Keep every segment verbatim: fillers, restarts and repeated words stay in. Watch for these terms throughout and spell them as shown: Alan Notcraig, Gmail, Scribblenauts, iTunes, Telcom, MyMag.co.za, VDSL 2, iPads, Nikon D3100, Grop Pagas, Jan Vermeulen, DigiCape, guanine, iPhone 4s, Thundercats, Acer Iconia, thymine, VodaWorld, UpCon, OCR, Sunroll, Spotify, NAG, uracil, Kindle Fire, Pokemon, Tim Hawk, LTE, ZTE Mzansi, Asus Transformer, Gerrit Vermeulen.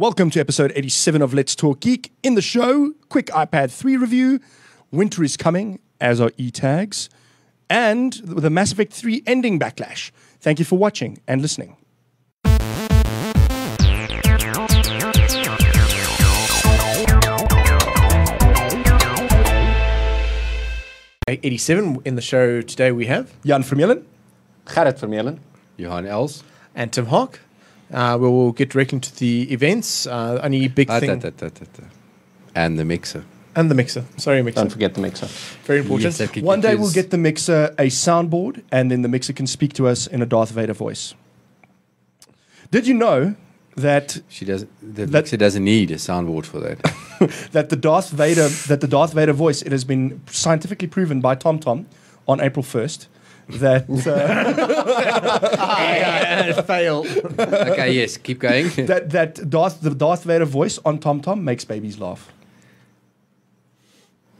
Welcome to episode eighty-seven of Let's Talk Geek. In the show, quick iPad three review, winter is coming, as are e-tags, and the Mass Effect three ending backlash. Thank you for watching and listening. eighty-seven in the show today we have Jan Vermeulen, Gerrit Vermeulen, Johan Els, and Tim Hawk. Uh, we will get directly to the events. Uh, only big ah, thing. Da, da, da, da, da. And the mixer. And the mixer. Sorry, mixer. Don't forget the mixer. Very important. Yes, One day we'll get the mixer a soundboard, and then the mixer can speak to us in a Darth Vader voice. Did you know that she doesn't? The that mixer doesn't need a soundboard for that. that the Darth Vader, that the Darth Vader voice, it has been scientifically proven by TomTom on April first. That uh, I, I failed. Okay, yes, keep going. that that Darth the Darth Vader voice on TomTom makes babies laugh.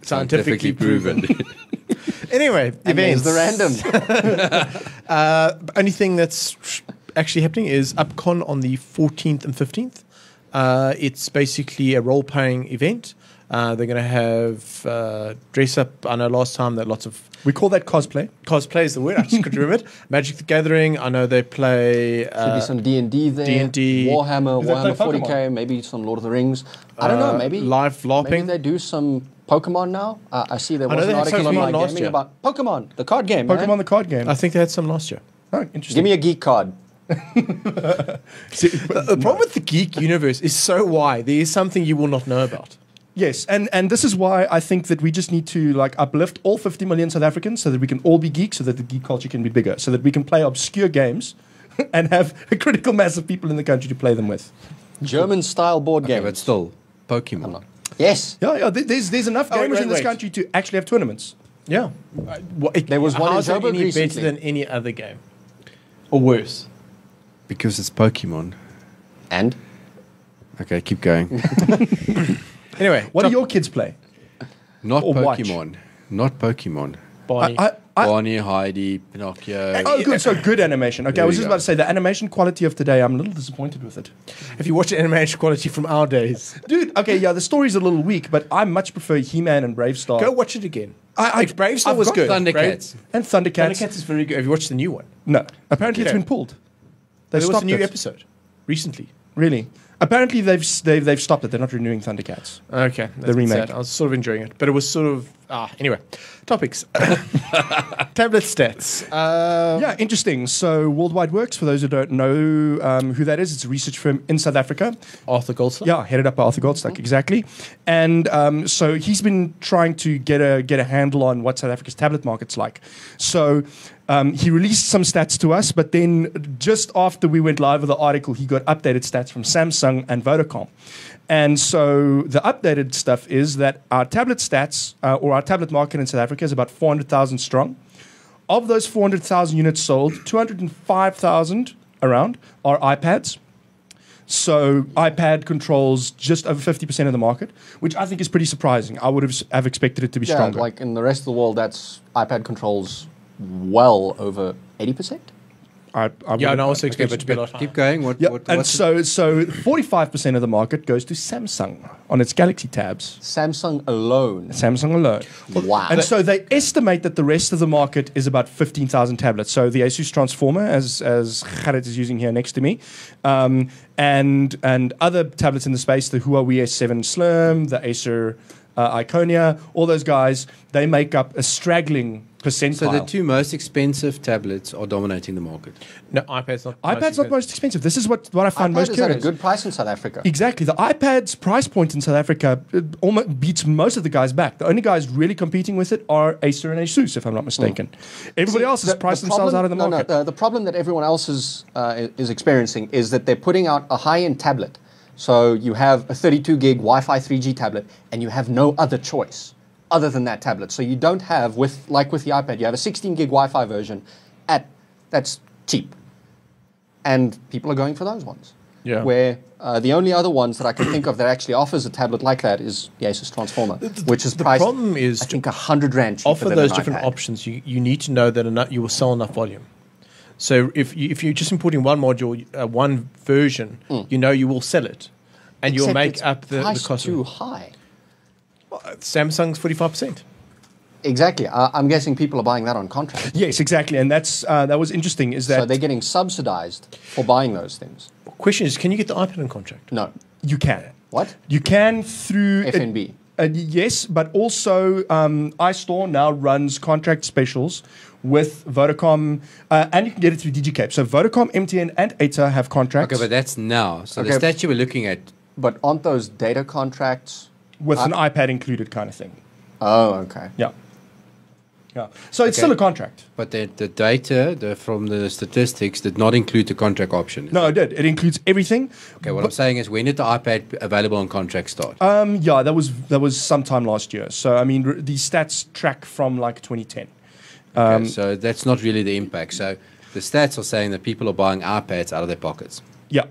Scientifically, Scientifically proven. Anyway, events. The randoms. uh, only thing that's actually happening is UpCon on the fourteenth and fifteenth. Uh, it's basically a role-playing event. Uh, they're going to have uh, dress up. I know last time that lots of... We call that cosplay. Cosplay is the word. I just couldn't remember it. Magic the Gathering. I know they play... Uh, There'll be some D and D there. D and D. Warhammer. Warhammer forty K. Maybe some Lord of the Rings. I don't uh, know. Maybe... Live LARPing. Maybe they do some Pokemon now. Uh, I see there was an article on My Gaming about Pokemon, the card game. Pokemon, man. The card game. I think they had some last year. Oh, interesting. Give me a geek card. See, the, the problem with the geek universe is so wide. There is something you will not know about. Yes, and, and this is why I think that we just need to like uplift all fifty million South Africans so that we can all be geeks, so that the geek culture can be bigger, so that we can play obscure games and have a critical mass of people in the country to play them with. German-style board okay, game. But still, Pokemon. Yes. Yeah, yeah there's, there's enough oh, gamers wait, wait, in this wait. country to actually have tournaments. Yeah. Uh, well, it, there was one in Joburg recently. How is it any better than any other game? Or worse? Because it's Pokemon. And? Okay, keep going. Anyway, what do your kids play? Not or Pokemon. Watch? Not Pokemon. Barney. I, I, I, Barney, Heidi, Pinocchio. Oh, good. So good animation. Okay, there I was just go. about to say the animation quality of today, I'm a little disappointed with it. If you watch the animation quality from our days. Dude, okay, yeah, the story's a little weak, but I much prefer He-Man and Bravestarr. Go watch it again. I, I, Bravestarr was good. Thundercats. Brave, and Thundercats. Thundercats is very good. Have you watched the new one? No. Apparently okay. it's been pulled. They there was a new it. episode recently. Really? Apparently they've, they've they've stopped it. They're not renewing Thundercats. Okay, the remake. Sad. I was sort of enjoying it, but it was sort of ah. Anyway, topics. Tablet stats. Uh, yeah, interesting. So Worldwide Works, for those who don't know um, who that is, it's a research firm in South Africa. Arthur Goldstuck. Yeah, headed up by Arthur Goldstuck, mm-hmm. exactly. And um, so he's been trying to get a get a handle on what South Africa's tablet market's like. So. Um, he released some stats to us, but then just after we went live with the article, he got updated stats from Samsung and Vodacom. And so the updated stuff is that our tablet stats, uh, or our tablet market in South Africa is about four hundred thousand strong. Of those four hundred thousand units sold, two hundred five thousand around are iPads. So iPad controls just over fifty percent of the market, which I think is pretty surprising. I would have, have expected it to be yeah, stronger. Like in the rest of the world, that's iPad controls... well over eighty percent. I, I yeah, and I also expect it to be a lot higher. Keep going. What, yep. what, and so, so forty-five percent of the market goes to Samsung on its Galaxy tabs. Samsung alone. Samsung alone. Wow. And so they estimate that the rest of the market is about fifteen thousand tablets. So the Asus Transformer, as as Gerrit is using here next to me, um, and and other tablets in the space, the Huawei S seven Slim, the Acer uh, Iconia, all those guys, they make up a straggling... percentile. So the two most expensive tablets are dominating the market. No, iPad's not. iPad's not most expensive. This is what, what I found iPad most is curious. At a good price in South Africa. Exactly. The iPad's price point in South Africa almost beats most of the guys back. The only guys really competing with it are Acer and Asus, if I'm not mistaken. Mm. Everybody See, else has the, priced the problem, themselves out of the market. No, no. The, the problem that everyone else is uh, is experiencing is that they're putting out a high-end tablet. So you have a thirty-two gig Wi-Fi three G tablet, and you have no other choice other than that tablet. So you don't have, with like with the iPad, you have a sixteen gig Wi-Fi version at that's cheap. And people are going for those ones. Yeah. Where uh, the only other ones that I can think of that actually offers a tablet like that is the Asus Transformer, the, the, which is the priced, problem is I think, one hundred rand cheaper offer than those different iPad. Options. You, you need to know that enough, you will sell enough volume. So if, you, if you're just importing one module, uh, one version, mm. you know you will sell it. And you'll make up the, the cost. Too high. Well, Samsung's forty-five percent. Exactly. Uh, I'm guessing people are buying that on contract. Yes, exactly. And that's uh, that was interesting. Is that so they're getting subsidized for buying those things. Question is, can you get the iPad on contract? No. You can. What? You can through F N B. A, a, yes, but also um, iStore now runs contract specials with Vodacom, uh, and you can get it through DigiCape. So Vodacom, M T N, and A T A have contracts. Okay, but that's now. So okay. The statue we're looking at. But aren't those data contracts? With an iPad included kind of thing. Oh, okay. Yeah. Yeah. So it's okay. still a contract. But the, the data the, from the statistics did not include the contract option. No, it? it did. It includes everything. Okay, what I'm saying is, when did the iPad available on contract start? Um, yeah, that was that was sometime last year. So, I mean, r the stats track from like twenty ten. Um, okay, so that's not really the impact. So the stats are saying that people are buying iPads out of their pockets. Yeah,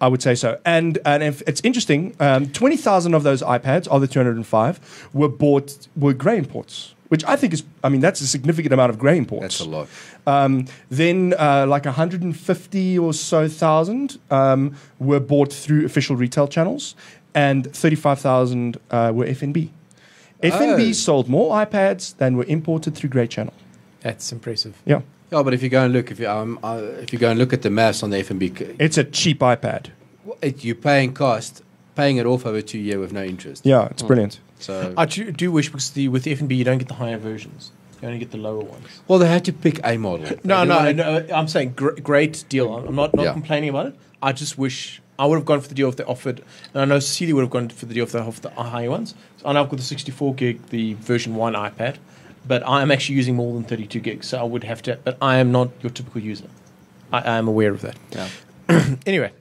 I would say so. And and if it's interesting, um, twenty thousand of those iPads, of the two hundred and five, were bought, were grey imports. Which I think is, I mean, that's a significant amount of grey imports. That's a lot. Um, then, uh, like one hundred fifty or so thousand um, were bought through official retail channels, and thirty-five thousand uh, were F N B. Oh. F N B sold more iPads than were imported through grey channel. That's impressive. Yeah. Yeah, but if you go and look, if you um, uh, if you go and look at the maths on the F N B, it's a cheap iPad. It, you're paying cost, paying it off over two years with no interest. Yeah, it's mm. brilliant. So I do, do wish, because the, with the F N B you don't get the higher versions. You only get the lower ones. Well, they had to pick a model. no, no, no. I'm saying gr great deal. I'm not, not yeah. complaining about it. I just wish I would have gone for the deal if they offered. And I know Celia would have gone for the deal if they offered the higher ones. So I know I've got the sixty-four gig, the version one iPad, but I am actually using more than thirty-two gigs, so I would have to. But I am not your typical user. I, I am aware of that. Yeah. Anyway.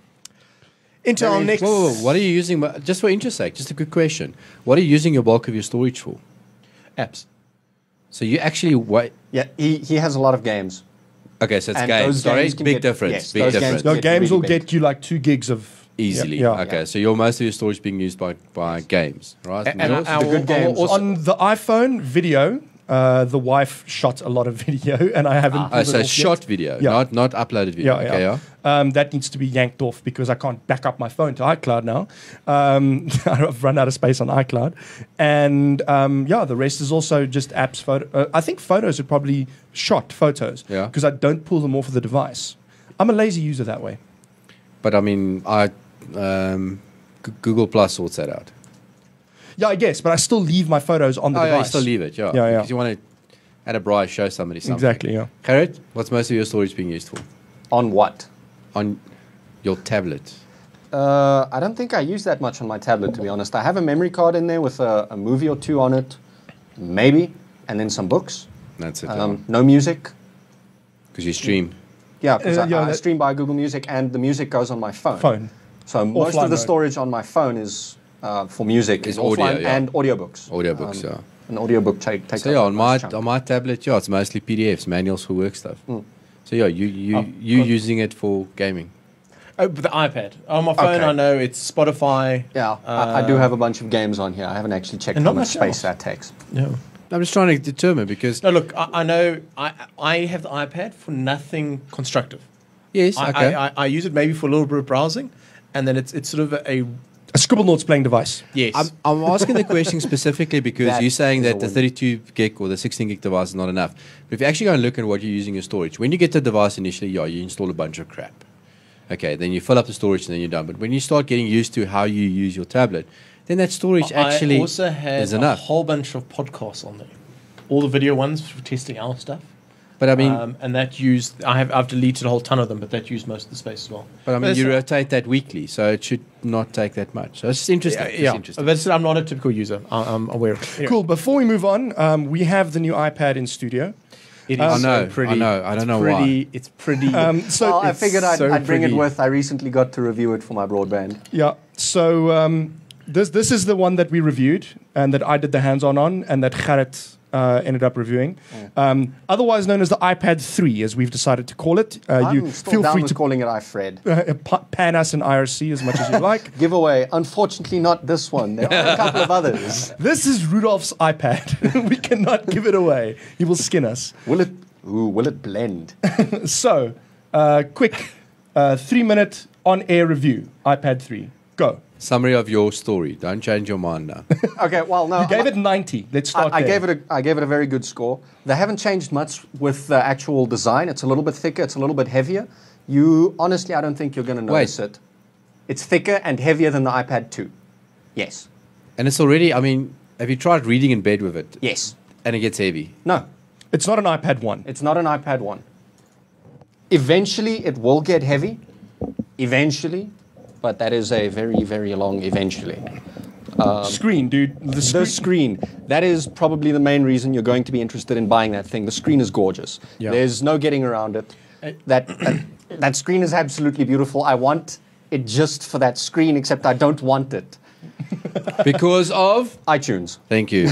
Intel next. Whoa, whoa, whoa. What are you using? Just for interest's sake, just a quick question. What are you using your bulk of your storage for? Apps. So you actually wait. Yeah, he, he has a lot of games. Okay, so it's and games. Sorry, games big get, difference. Yes, big difference. Games, no, games really will big. get you like two gigs of easily. Yeah, yeah. Okay, yeah. So your most of your storage being used by by games, right? And, and the good games. On the iPhone, video. Uh, the wife shot a lot of video, and I haven't. Ah, so shot yet. video, yeah. not not uploaded video. Yeah, okay, yeah. yeah. Um, that needs to be yanked off because I can't back up my phone to iCloud now. Um, I've run out of space on iCloud, and um, yeah, the rest is also just apps. Photo. Uh, I think photos are probably shot photos because yeah. I don't pull them off of the device. I'm a lazy user that way. But I mean, I um, Google Plus sorts that out. Yeah, I guess, but I still leave my photos on the oh, device. Yeah, you still leave it, yeah. yeah, yeah. Because you want to, at a bride, show somebody something. Exactly, yeah. Gerrit, what's most of your storage being used for? On what? On your tablet. Uh, I don't think I use that much on my tablet, to be honest. I have a memory card in there with a, a movie or two on it, maybe, and then some books. That's it. Um, no music. Because you stream. Yeah, because uh, yeah, I, I stream by Google Music, and the music goes on my phone. Phone. So most of the storage on my phone is... Uh, for music is audio yeah. and audiobooks. Audiobooks, um, yeah. An audiobook take takes. So yeah, on my chunk. on my tablet, yeah, it's mostly P D Fs, manuals for work stuff. Mm. So yeah, you you oh, you using it for gaming? Oh, but the iPad. On my phone, okay. I know it's Spotify. Yeah, uh, I, I do have a bunch of games on here. I haven't actually checked how much space that takes. Yeah, I'm just trying to determine because. No, look, I, I know I I have the iPad for nothing constructive. Yes, I, okay. I, I, I use it maybe for a little bit of browsing, and then it's it's sort of a. A Scribblenauts playing device. Yes. I'm, I'm asking the question specifically because that you're saying that the thirty-two gig or the sixteen gig device is not enough. But if you actually go and look at what you're using your storage, when you get the device initially, yeah, you install a bunch of crap. Okay, then you fill up the storage and then you're done. But when you start getting used to how you use your tablet, then that storage I actually also is enough. I had a whole bunch of podcasts on there. All the video ones for testing our stuff. But I mean, um, and that used. I have. I've deleted a whole ton of them, but that used most of the space as well. But I mean, but you rotate that weekly, so it should not take that much. So it's just interesting. Yeah, it's yeah. interesting. But I'm not a typical user. I'm aware. Anyway. Cool. Before we move on, um, we have the new iPad in studio. It um, is I know, so pretty. I know. I don't know pretty, why. It's pretty. Um, so well, I figured I'd, so I'd bring pretty. it with. I recently got to review it for my broadband. Yeah. So um, this this is the one that we reviewed and that I did the hands-on on, and that Gerrit. Uh, ended up reviewing, yeah. um, otherwise known as the iPad three, as we've decided to call it. Uh, I'm you still feel down free with to calling it iFred. Uh, pan us in I R C as much as you like. Giveaway. Unfortunately, not this one. There are a couple of others. This is Rudolph's iPad. We cannot give it away. He will skin us. Will it? Ooh, will it blend? So, uh, quick, uh, three-minute on-air review. iPad three. Go. Summary of your story. Don't change your mind now. Okay, well, no. You gave I, it ninety. Let's start I, I there. Gave it a, I gave it a very good score. They haven't changed much with the actual design. It's a little bit thicker. It's a little bit heavier. You, honestly, I don't think you're going to notice Wait. it. It's thicker and heavier than the iPad two. Yes. And it's already, I mean, have you tried reading in bed with it? Yes. And it gets heavy? No. It's not an iPad one. It's not an iPad one. Eventually, it will get heavy. Eventually. But that is a very, very long eventually. Um, screen, dude. The screen. the screen. That is probably the main reason you're going to be interested in buying that thing. The screen is gorgeous. Yeah. There's no getting around it. Uh, that, that, that screen is absolutely beautiful. I want it just for that screen, except I don't want it. Because of? iTunes. Thank you.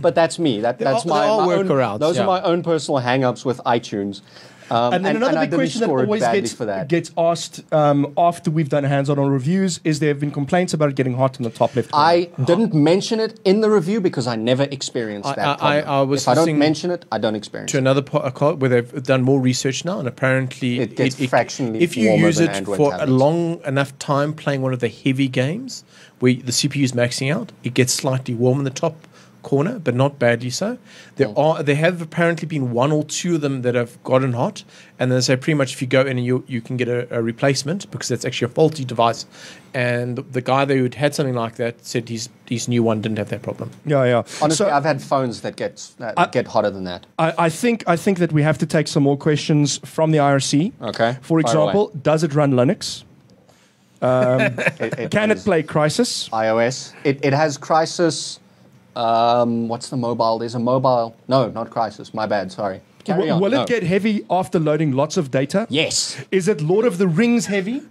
But that's me. That, that's my, my own, those yeah. are my own personal hang-ups with iTunes. Um, and then and, another and big question that always gets, that. gets asked um, after we've done hands-on on reviews is there have been complaints about it getting hot in the top left corner. I oh. didn't mention it in the review because I never experienced I, that I, problem. I, I was if I don't mention it, I don't experience it. To another part where they've done more research now, and apparently it gets it, it, fractionally if you use it Android for tablets. a long enough time playing one of the heavy games where the C P U is maxing out, it gets slightly warm in the top corner, but not badly so. There mm. are there have apparently been one or two of them that have gotten hot, and they say pretty much if you go in and you you can get a, a replacement because that's actually a faulty device. And the, the guy there who had something like that said his his new one didn't have that problem. Yeah, yeah. Honestly, so, I've had phones that get that I, get hotter than that. I, I think I think that we have to take some more questions from the I R C. Okay. For example, does it run Linux? Um, it, it can it play Crysis? iOS. It it has Crysis. Um, what's the mobile? There's a mobile. No, not Crysis. My bad. Sorry. Carry w on. Will no. it get heavy after loading lots of data? Yes. Is it Lord of the Rings heavy?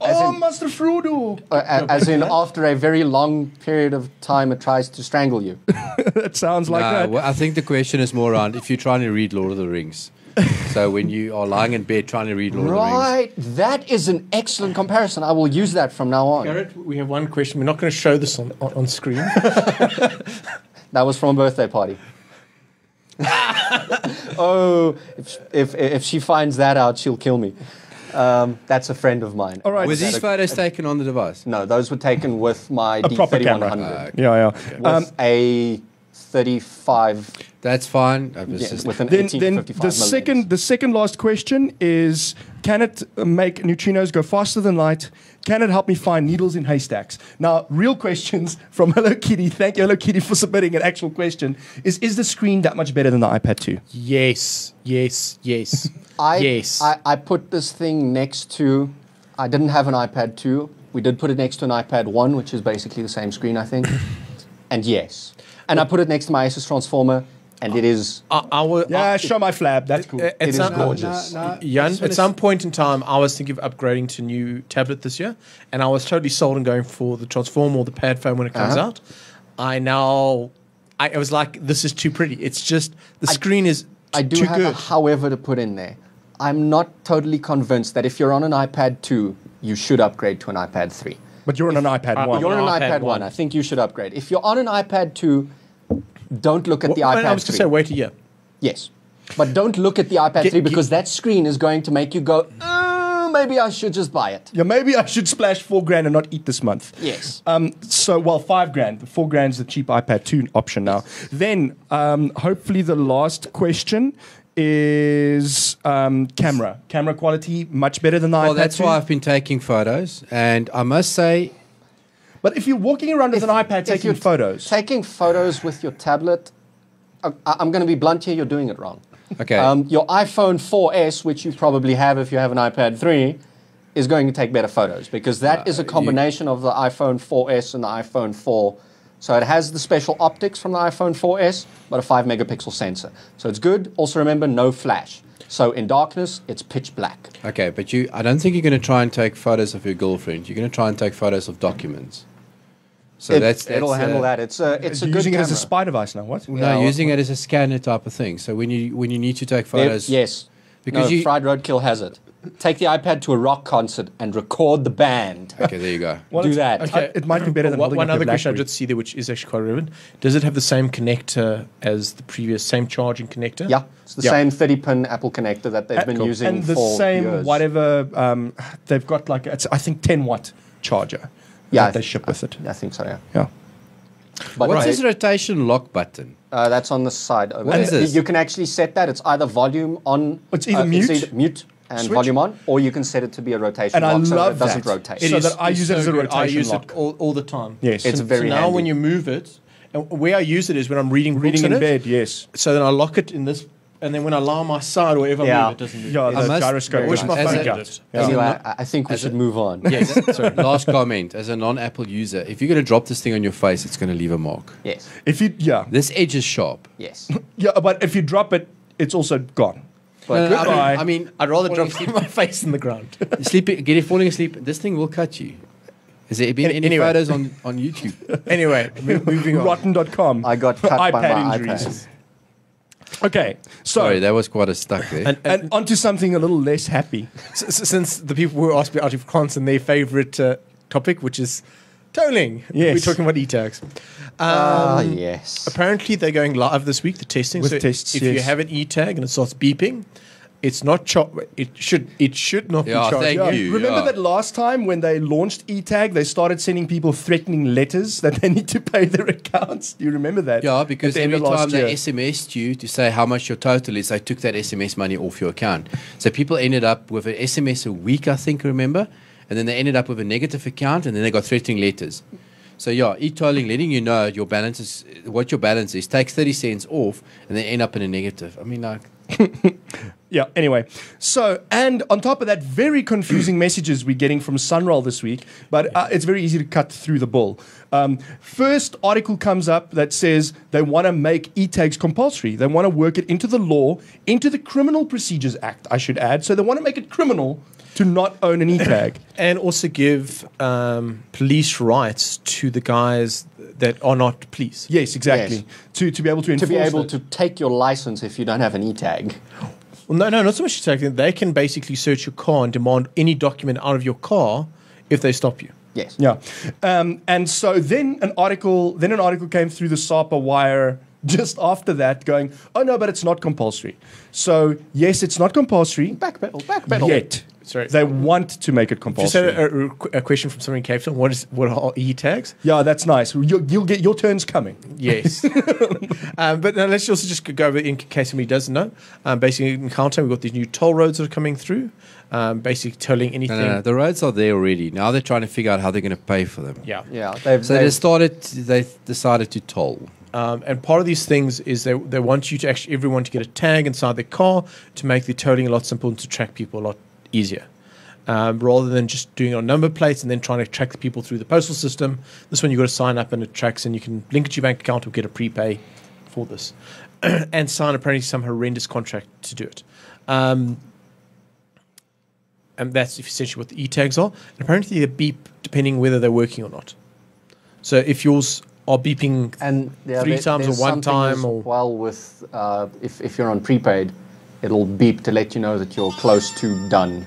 As oh, in, Master Frodo. Uh, a, as in, after a very long period of time, it tries to strangle you. It sounds like nah, that. Well, I think the question is more around if you're trying to read Lord of the Rings. So when you are lying in bed trying to read Lord right. of the Rings. Right. That is an excellent comparison. I will use that from now on. Gerrit, we have one question. We're not going to show this on, on, on screen. That was from a birthday party. Oh, if, if, if she finds that out, she'll kill me. Um, that's a friend of mine. All right. Were these photos taken on the device? No, those were taken with my D thirty-one hundred. Uh, okay. Yeah, yeah. Okay. With um, a... thirty-five. That's fine. Yeah, with an then, then the millimeters. second, the second last question is: can it make neutrinos go faster than light? Can it help me find needles in haystacks? Now, real questions from Hello Kitty. Thank you, Hello Kitty, for submitting an actual question. Is is the screen that much better than the iPad two? Yes, yes, yes, I, yes. I, I put this thing next to. I didn't have an iPad two. We did put it next to an iPad one, which is basically the same screen, I think. And yes. And I put it next to my Asus Transformer, and it is... I, I will, yeah, I, show my flab. That's cool. It, it, it is some, gorgeous. No, no, Jan, at some point in time, I was thinking of upgrading to a new tablet this year, and I was totally sold on going for the Transformer or the pad phone when it comes uh-huh. out. I now... I, I was like, this is too pretty. It's just... The I, screen is I do too have good. A however to put in there. I'm not totally convinced that if you're on an iPad two, you should upgrade to an iPad three. But you're on an iPad one. You're on an iPad one. I think you should upgrade. If you're on an iPad two... Don't look at well, the iPad three. I was going to say, wait a year. Yes. But don't look at the iPad three because that screen is going to make you go, oh, maybe I should just buy it. Yeah, maybe I should splash four grand and not eat this month. Yes. Um, so, well, five grand. Four grand's the cheap iPad two option now. Then, um, hopefully the last question is um, camera. Camera quality, much better than the iPad two. Well, that's why I've been taking photos. And I must say... But if you're walking around with if, an iPad taking photos... Taking photos with your tablet, I, I'm going to be blunt here, you're doing it wrong. Okay. Um, your iPhone four S, which you probably have if you have an iPad three, is going to take better photos because that uh, is a combination you, of the iPhone four S and the iPhone four. So it has the special optics from the iPhone four S, but a five megapixel sensor. So it's good. Also remember, no flash. So in darkness, it's pitch black. Okay, but you I don't think you're going to try and take photos of your girlfriend. You're going to try and take photos of documents. So it, that's, that's it'll uh, handle that. It's a it's a good using camera. It as a spy device now. What? No, no using what? it as a scanner type of thing. So when you when you need to take photos, yep, yes, because no, you, fried roadkill has it. Take the iPad to a rock concert and record the band. Okay, there you go. Well, do that. Okay. I, it might be better than one, one other question I did see there, which is actually quite relevant. Does it have the same connector as the previous, same charging connector? Yeah, it's the yeah. same thirty pin Apple connector that they've uh, been cool. using and for years. And the same years. whatever um, they've got, like it's, I think ten watt. charger yeah, that they ship with it. I think so, yeah. Yeah. But what's right. this rotation lock button? Uh, that's on the side. Over what there. Is this? You can actually set that. It's either volume on. It's either uh, mute. It's either mute and switch. Volume on, or you can set it to be a rotation and lock so that it doesn't that. rotate. It so is, that I use so it as a rotation I use lock. it all, all the time. Yes. It's so, very so now handy. When you move it, and where I use it is when I'm reading books Reading in, in bed, it, yes. So then I lock it in this, and then when I lie on my side or wherever yeah. I move, it doesn't move. Yeah, the must, gyroscope. Nice. My phone a, yeah. Anyway, I, I think we as should a, move on. Yes, sorry. Last comment. As a non-Apple user, if you're going to drop this thing on your face, it's going to leave a mark. Yes. If you, yeah. This edge is sharp. Yes. Yeah, but if you drop it, it's also gone. But no, no, goodbye. I mean, I mean, I'd rather drop my face in the ground. Sleeping, get it falling asleep. This thing will cut you. Has there been any anyway. photos on, on YouTube? Anyway, moving on. Rotten dot com. I got cut iPad by my injuries. iPad. Okay, so sorry, that was quite a stuck there. And, and, and onto something a little less happy. Since the people were asked out of cons and their favorite uh, topic, which is tolling. Yes. We're talking about e-tags. Ah, um, uh, yes. Apparently, they're going live this week, the testing. With so tests, if yes. you have an e-tag and it starts beeping, it's not char it should it should not yeah, be charged. Thank yeah. you. Remember yeah. that last time when they launched e-tag, they started sending people threatening letters that they need to pay their accounts. Do you remember that? Yeah, because every time year. they S M S'd you to say how much your total is, they took that S M S money off your account. So people ended up with an S M S a week, I think, remember? And then they ended up with a negative account, and then they got threatening letters. So yeah, e-tolling, letting you know your balance is what your balance is, takes thirty cents off, and they end up in a negative. I mean, like, yeah. Anyway, so and on top of that, very confusing messages we're getting from Sunroll this week, but uh, it's very easy to cut through the bull. Um, first article comes up that says they want to make e-tags compulsory. They want to work it into the law, into the Criminal Procedures Act, I should add. So they want to make it criminal to not own an e-tag. And also give um, police rights to the guys that are not police. Yes, exactly. Yes. To, to be able to enforce To be able it. to take your license if you don't have an e-tag. Well, no, no, not so much e-tag. They can basically search your car and demand any document out of your car if they stop you. Yes. Yeah. Um, and so then an article, then an article came through the S A P A wire just after that going, oh, no, but it's not compulsory. So, yes, it's not compulsory. Backpedal, backpedal. Yet. Sorry. They want to make it compulsory. Just a, a, a question from someone in Cape Town. What is what are e-tags? Yeah, that's nice. You'll, you'll get your turn's coming. Yes. um, but now let's also just go over in case somebody doesn't know. Um, basically, in Gauteng, we've got these new toll roads that are coming through. Um, basically, tolling anything. No, no, no. The roads are there already. Now they're trying to figure out how they're going to pay for them. Yeah, yeah. They've, so they've they started. They decided to toll. Um, and part of these things is they they want you to actually everyone to get a tag inside their car to make the tolling a lot simpler and to track people a lot easier, um, rather than just doing it on number plates and then trying to track the people through the postal system. This one you've got to sign up and it tracks, and you can link it to your bank account or get a prepay for this, and sign apparently some horrendous contract to do it. Um, and that's essentially what the e-tags are. And apparently they beep depending whether they're working or not. So if yours are beeping and yeah, three there, times or one time, or well, with uh, if if you're on prepaid, it'll beep to let you know that you're close to done.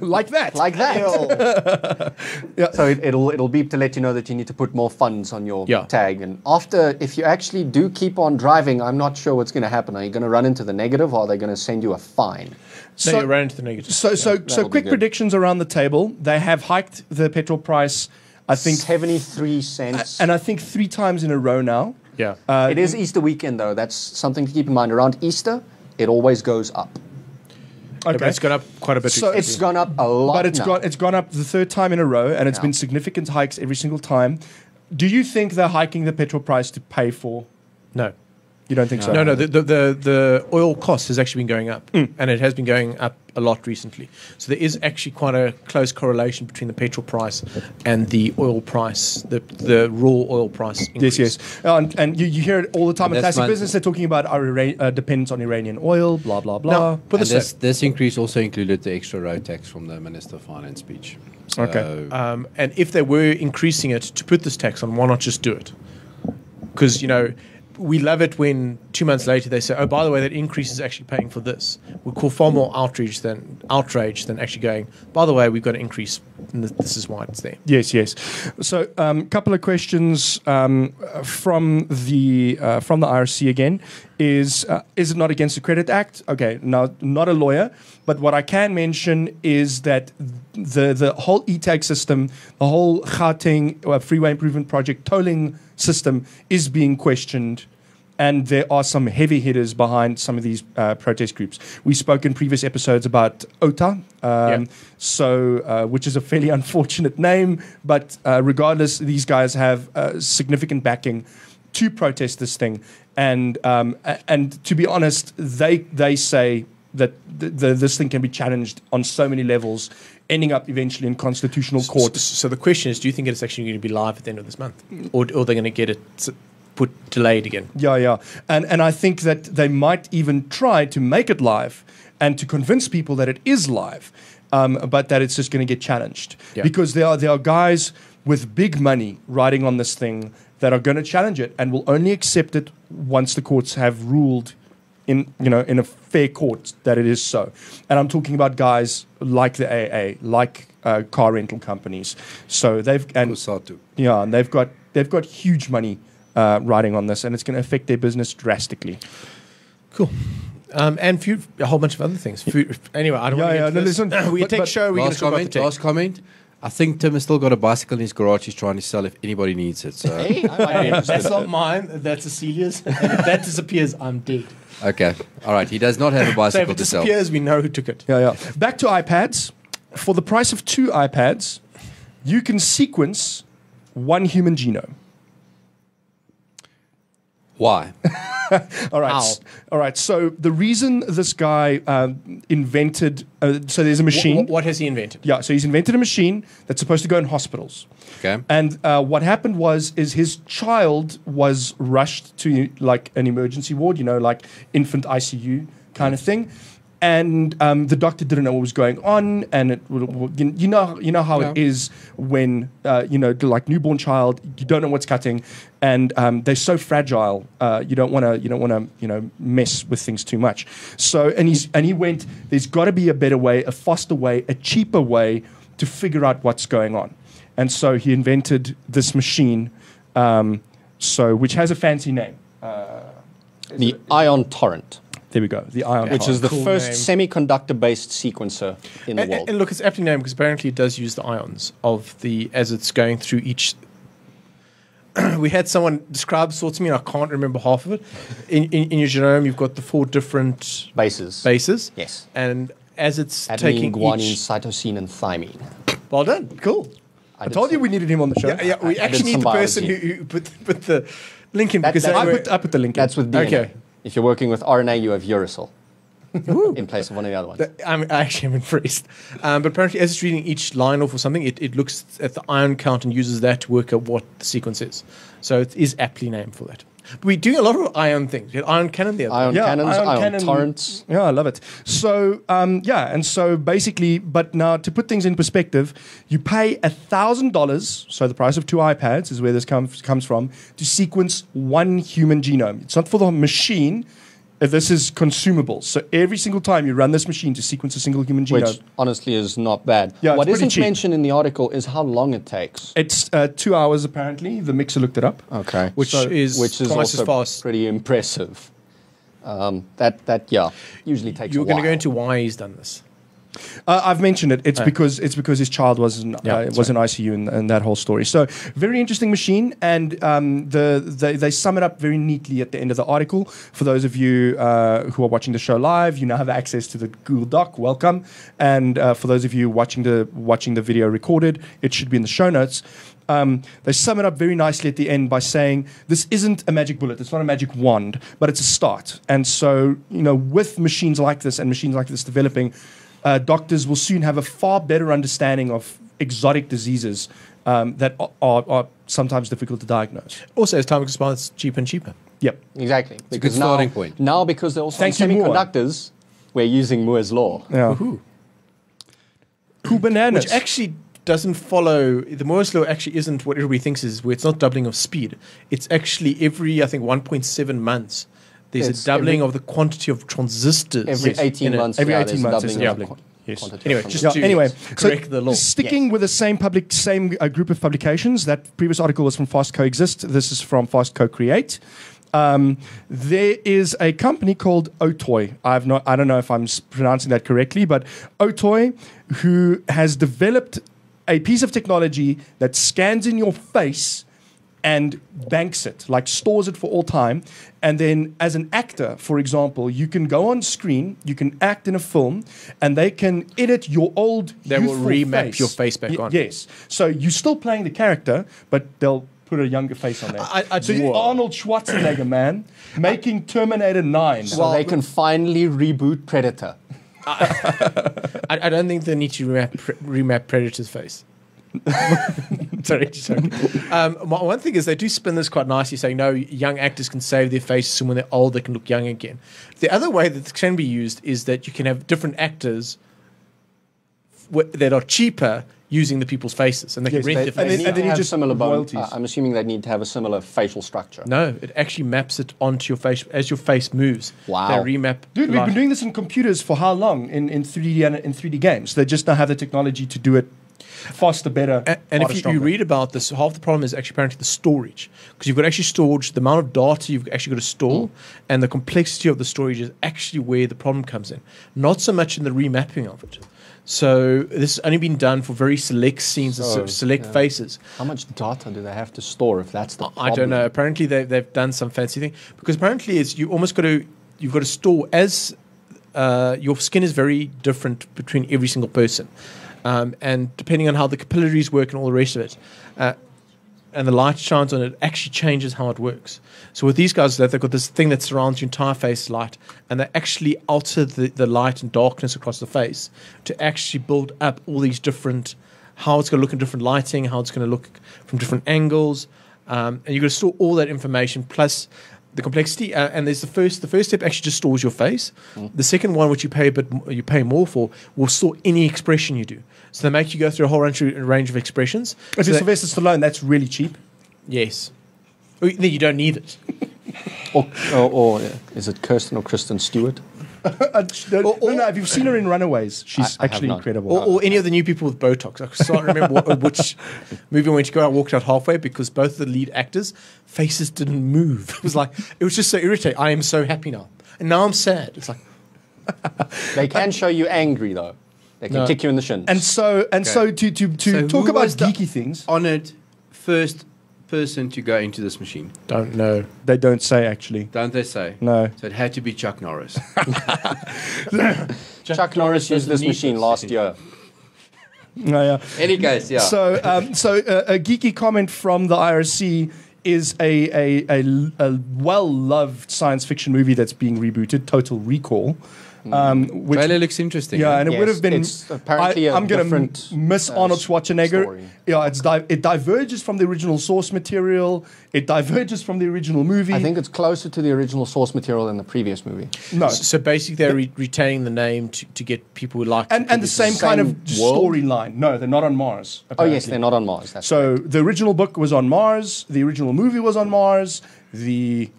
Like that. Like that. Yeah. So it, it'll it'll beep to let you know that you need to put more funds on your yeah. tag. And after, if you actually do keep on driving, I'm not sure what's going to happen. Are you going to run into the negative, or are they going to send you a fine? So, so you ran into the negative. So yeah, so so quick predictions around the table. They have hiked the petrol price, I think seventy-three cents, and I think three times in a row now. Yeah, uh, it is Easter weekend though. That's something to keep in mind. Around Easter, it always goes up. Okay, but it's gone up quite a bit. So it's gone up a lot, but it's now. gone it's gone up the third time in a row, and it's yeah. been significant hikes every single time. Do you think they're hiking the petrol price to pay for? No, you don't think no. so. No, no. The, the the the oil cost has actually been going up, mm. and it has been going up a lot recently. So there is actually quite a close correlation between the petrol price and the oil price, the the raw oil price increase. Yes, yes. Uh, and and you, you hear it all the time in classic business. They're talking about our Ira uh, dependence on Iranian oil, blah, blah, blah. No, and this, this increase also included the extra road tax from the Minister of Finance speech. So okay. Um, and if they were increasing it to put this tax on, why not just do it? Because, you know, we love it when two months later they say, oh, by the way, that increase is actually paying for this. We call far more outrage than outrage than actually going, by the way, we've got an increase, and this is why it's there. Yes, yes. So a um, couple of questions um, from the uh, from the I R C again. Is, uh, is it not against the Credit Act? Okay, now, not a lawyer, but what I can mention is that the, the whole e-tag system, the whole Gauteng uh, Freeway Improvement Project tolling system is being questioned, and there are some heavy hitters behind some of these uh, protest groups. We spoke in previous episodes about O T A, um, yeah. so uh, which is a fairly unfortunate name, but uh, regardless, these guys have uh, significant backing to protest this thing, and um, and to be honest, they they say that the, the, this thing can be challenged on so many levels, ending up eventually in constitutional court. So, so the question is, do you think it's actually going to be live at the end of this month, or, or they're going to get it put delayed again? Yeah, yeah, and and I think that they might even try to make it live and to convince people that it is live, um, but that it's just going to get challenged yeah. because there are there are guys with big money riding on this thing that are going to challenge it and will only accept it once the courts have ruled in, you know, in a fair court that it is so. And I'm talking about guys like the A A, like uh, car rental companies. So they've and Kusatu. yeah, and they've got they've got huge money uh, riding on this, and it's going to affect their business drastically. Cool. Um, and food, a whole bunch of other things. Food, anyway, I don't yeah, want yeah, to no, listen, no, we but, take show. We're last talk comment. About the last comment. I think Tim has still got a bicycle in his garage he's trying to sell if anybody needs it. So. Hey, I, that's not mine. That's Cecilia's. And if that disappears, I'm dead. Okay. All right. He does not have a bicycle so if it to sell. If disappears, we know who took it. Yeah, yeah. Back to iPads. For the price of two iPads, you can sequence one human genome. Why? All right. Ow. All right. So the reason this guy um, invented, uh, so there's a machine. What, what has he invented? Yeah. So he's invented a machine that's supposed to go in hospitals. Okay. And uh, what happened was, is his child was rushed to like an emergency ward, you know, like infant I C U kind of thing. And um, the doctor didn't know what was going on, and it, you know, you know how yeah. it is when uh, you know, like newborn child, you don't know what's cutting, and um, they're so fragile. Uh, you don't want to, you don't want to, you know, mess with things too much. So, and he's and he went. There's got to be a better way, a faster way, a cheaper way to figure out what's going on, and so he invented this machine, um, so which has a fancy name, uh, the it, ion torrent. There we go. The ion, which is the cool first semiconductor-based sequencer in the and, world. And look, it's aptly named because apparently it does use the ions of the as it's going through each. We had someone describe sort to me, and I can't remember half of it. In, in, in your genome, you've got the four different bases. Bases. Yes. And as it's Adenine, taking guanine, each, cytosine, and thymine. Well done. Cool. I, I told some, you we needed him on the show. Yeah, yeah we I, actually I need the person who, who put, put the link in that, because I put, I put the link in. That's with D N A. Okay. If you're working with R N A, you have uracil in place of one of the other ones. I'm, I actually am impressed. Um, but apparently, as it's reading each line off or something, it, it looks at the ion count and uses that to work out what the sequence is. So it is aptly named for that. But we're doing a lot of ion things. We had ion cannon the other Ion yeah, cannons, ion, ion cannon. torrents. Yeah, I love it. So, um, yeah, and so basically, but now to put things in perspective, you pay one thousand dollars, so the price of two iPads is where this comes comes from, to sequence one human genome. It's not for the machine. This is consumable. So every single time you run this machine to sequence a single human genome. Which honestly is not bad. Yeah, what isn't cheap. mentioned in the article is how long it takes. It's uh, two hours apparently. The mixer looked it up. Okay. Which so, is which is also fast. pretty impressive. Um, that, that, yeah, usually takes You're a while. You're going to go into why he's done this. Uh, I've mentioned it. It's oh. because it's because his child was in, yeah, uh, was in I C U and, and that whole story. So very interesting machine, and um, the they, they sum it up very neatly at the end of the article. For those of you uh, who are watching the show live, you now have access to the Google Doc. Welcome, and uh, for those of you watching the watching the video recorded, it should be in the show notes. Um, they sum it up very nicely at the end by saying this isn't a magic bullet, it's not a magic wand, but it's a start. And so you know, with machines like this and machines like this developing. Uh, doctors will soon have a far better understanding of exotic diseases um, that are, are, are sometimes difficult to diagnose. Also, as time expands, cheaper and cheaper. Yep. Exactly. It's because a good starting now, point. Now, because they're also Thank on semiconductors, Moore. we're using Moore's law. Yeah. Cool bananas. Which actually doesn't follow, the Moore's law actually isn't what everybody thinks is, where it's not doubling of speed. It's actually every, I think, one point seven months, there's it's a doubling every, of the quantity of transistors. Every yes. eighteen months. Every yeah, eighteen months. Doubling yeah. doubling. Yes. Anyway, just yeah, to anyway, correct so the law. Sticking yes. with the same public, same uh, group of publications, that previous article was from Fast Coexist. This is from Fast Co-Create. Um, there is a company called Otoy. I've not, I don't know if I'm pronouncing that correctly, but Otoy, who has developed a piece of technology that scans in your face and banks it, like stores it for all time. And then as an actor, for example, you can go on screen, you can act in a film, and they can edit your old They will remap face. your face back y on. Yes. So you're still playing the character, but they'll put a younger face on there. I, I, so whoa. Arnold Schwarzenegger, man, making Terminator nine. So well, they can finally reboot Predator. I, I don't think they need to remap, remap Predator's face. Sorry, um, one thing is they do spin this quite nicely, saying no, young actors can save their faces, and when they're old, they can look young again. The other way that this can be used is that you can have different actors that are cheaper using the people's faces, and they yes, can rent their faces. And then, and then you just similar royalties. Uh, I'm assuming they need to have a similar facial structure. No, it actually maps it onto your face as your face moves. Wow, they remap. Dude, we've been doing this in computers for how long? In in three D and in three D games, they just now have the technology to do it. Faster, better, and, and if you, you read about this, half the problem is actually apparently the storage, because you've got actually storage, the amount of data you've actually got to store, mm. and the complexity of the storage is actually where the problem comes in, not so much in the remapping of it. So this has only been done for very select scenes so, and select yeah. faces. How much data do they have to store if that's the problem? I don't know. Apparently they, they've done some fancy thing, because apparently it's you almost got to you've got to store as uh, your skin is very different between every single person. Um, and depending on how the capillaries work and all the rest of it, uh, and the light shines on it, actually changes how it works. So with these guys, they've got this thing that surrounds your entire face light, and they actually alter the, the light and darkness across the face to actually build up all these different, how it's going to look in different lighting, how it's going to look from different angles, um, and you're going to store all that information, plus the complexity, uh, and there's the first. The first step actually just stores your face. Mm. The second one, which you pay, but you pay more for, will store any expression you do. So they make you go through a whole range of, range of expressions. If so it's Sylvester Stallone, that's really cheap. Yes, then you don't need it. or or, or yeah. Is it Kirsten or Kristen Stewart? uh, no, or, or, no, no. If you've seen her in Runaways, she's I, actually I incredible. Or, or any of the new people with Botox. I can't remember what, which movie I went to go. I walked out halfway because both the lead actors' faces didn't move. It was like it was just so irritating. I am so happy now, and now I'm sad. It's like they can show you angry though. They can no. kick you in the shins. And so, and okay. so to to to so talk about geeky things. Honored first person to go into this machine? Don't know. They don't say, actually. Don't they say? No. So it had to be Chuck Norris. Chuck, Chuck Norris used this machine last year. No, yeah. Any case, yeah. So, um, so uh, a geeky comment from the I R C is a, a, a, a well-loved science fiction movie that's being rebooted, Total Recall. Um, which, trailer looks interesting. Yeah, and it yes, would have been. It's apparently I, I'm going to miss uh, Arnold Schwarzenegger. Story. Yeah, it's di it diverges from the original source material. It diverges from the original movie. I think it's closer to the original source material than the previous movie. No, so, so basically they're the, re retaining the name to, to get people who like and and the same, same kind of storyline. No, they're not on Mars. Apparently. Oh yes, they're not on Mars. That's so correct. The original book was on Mars. The original movie was on Mars. The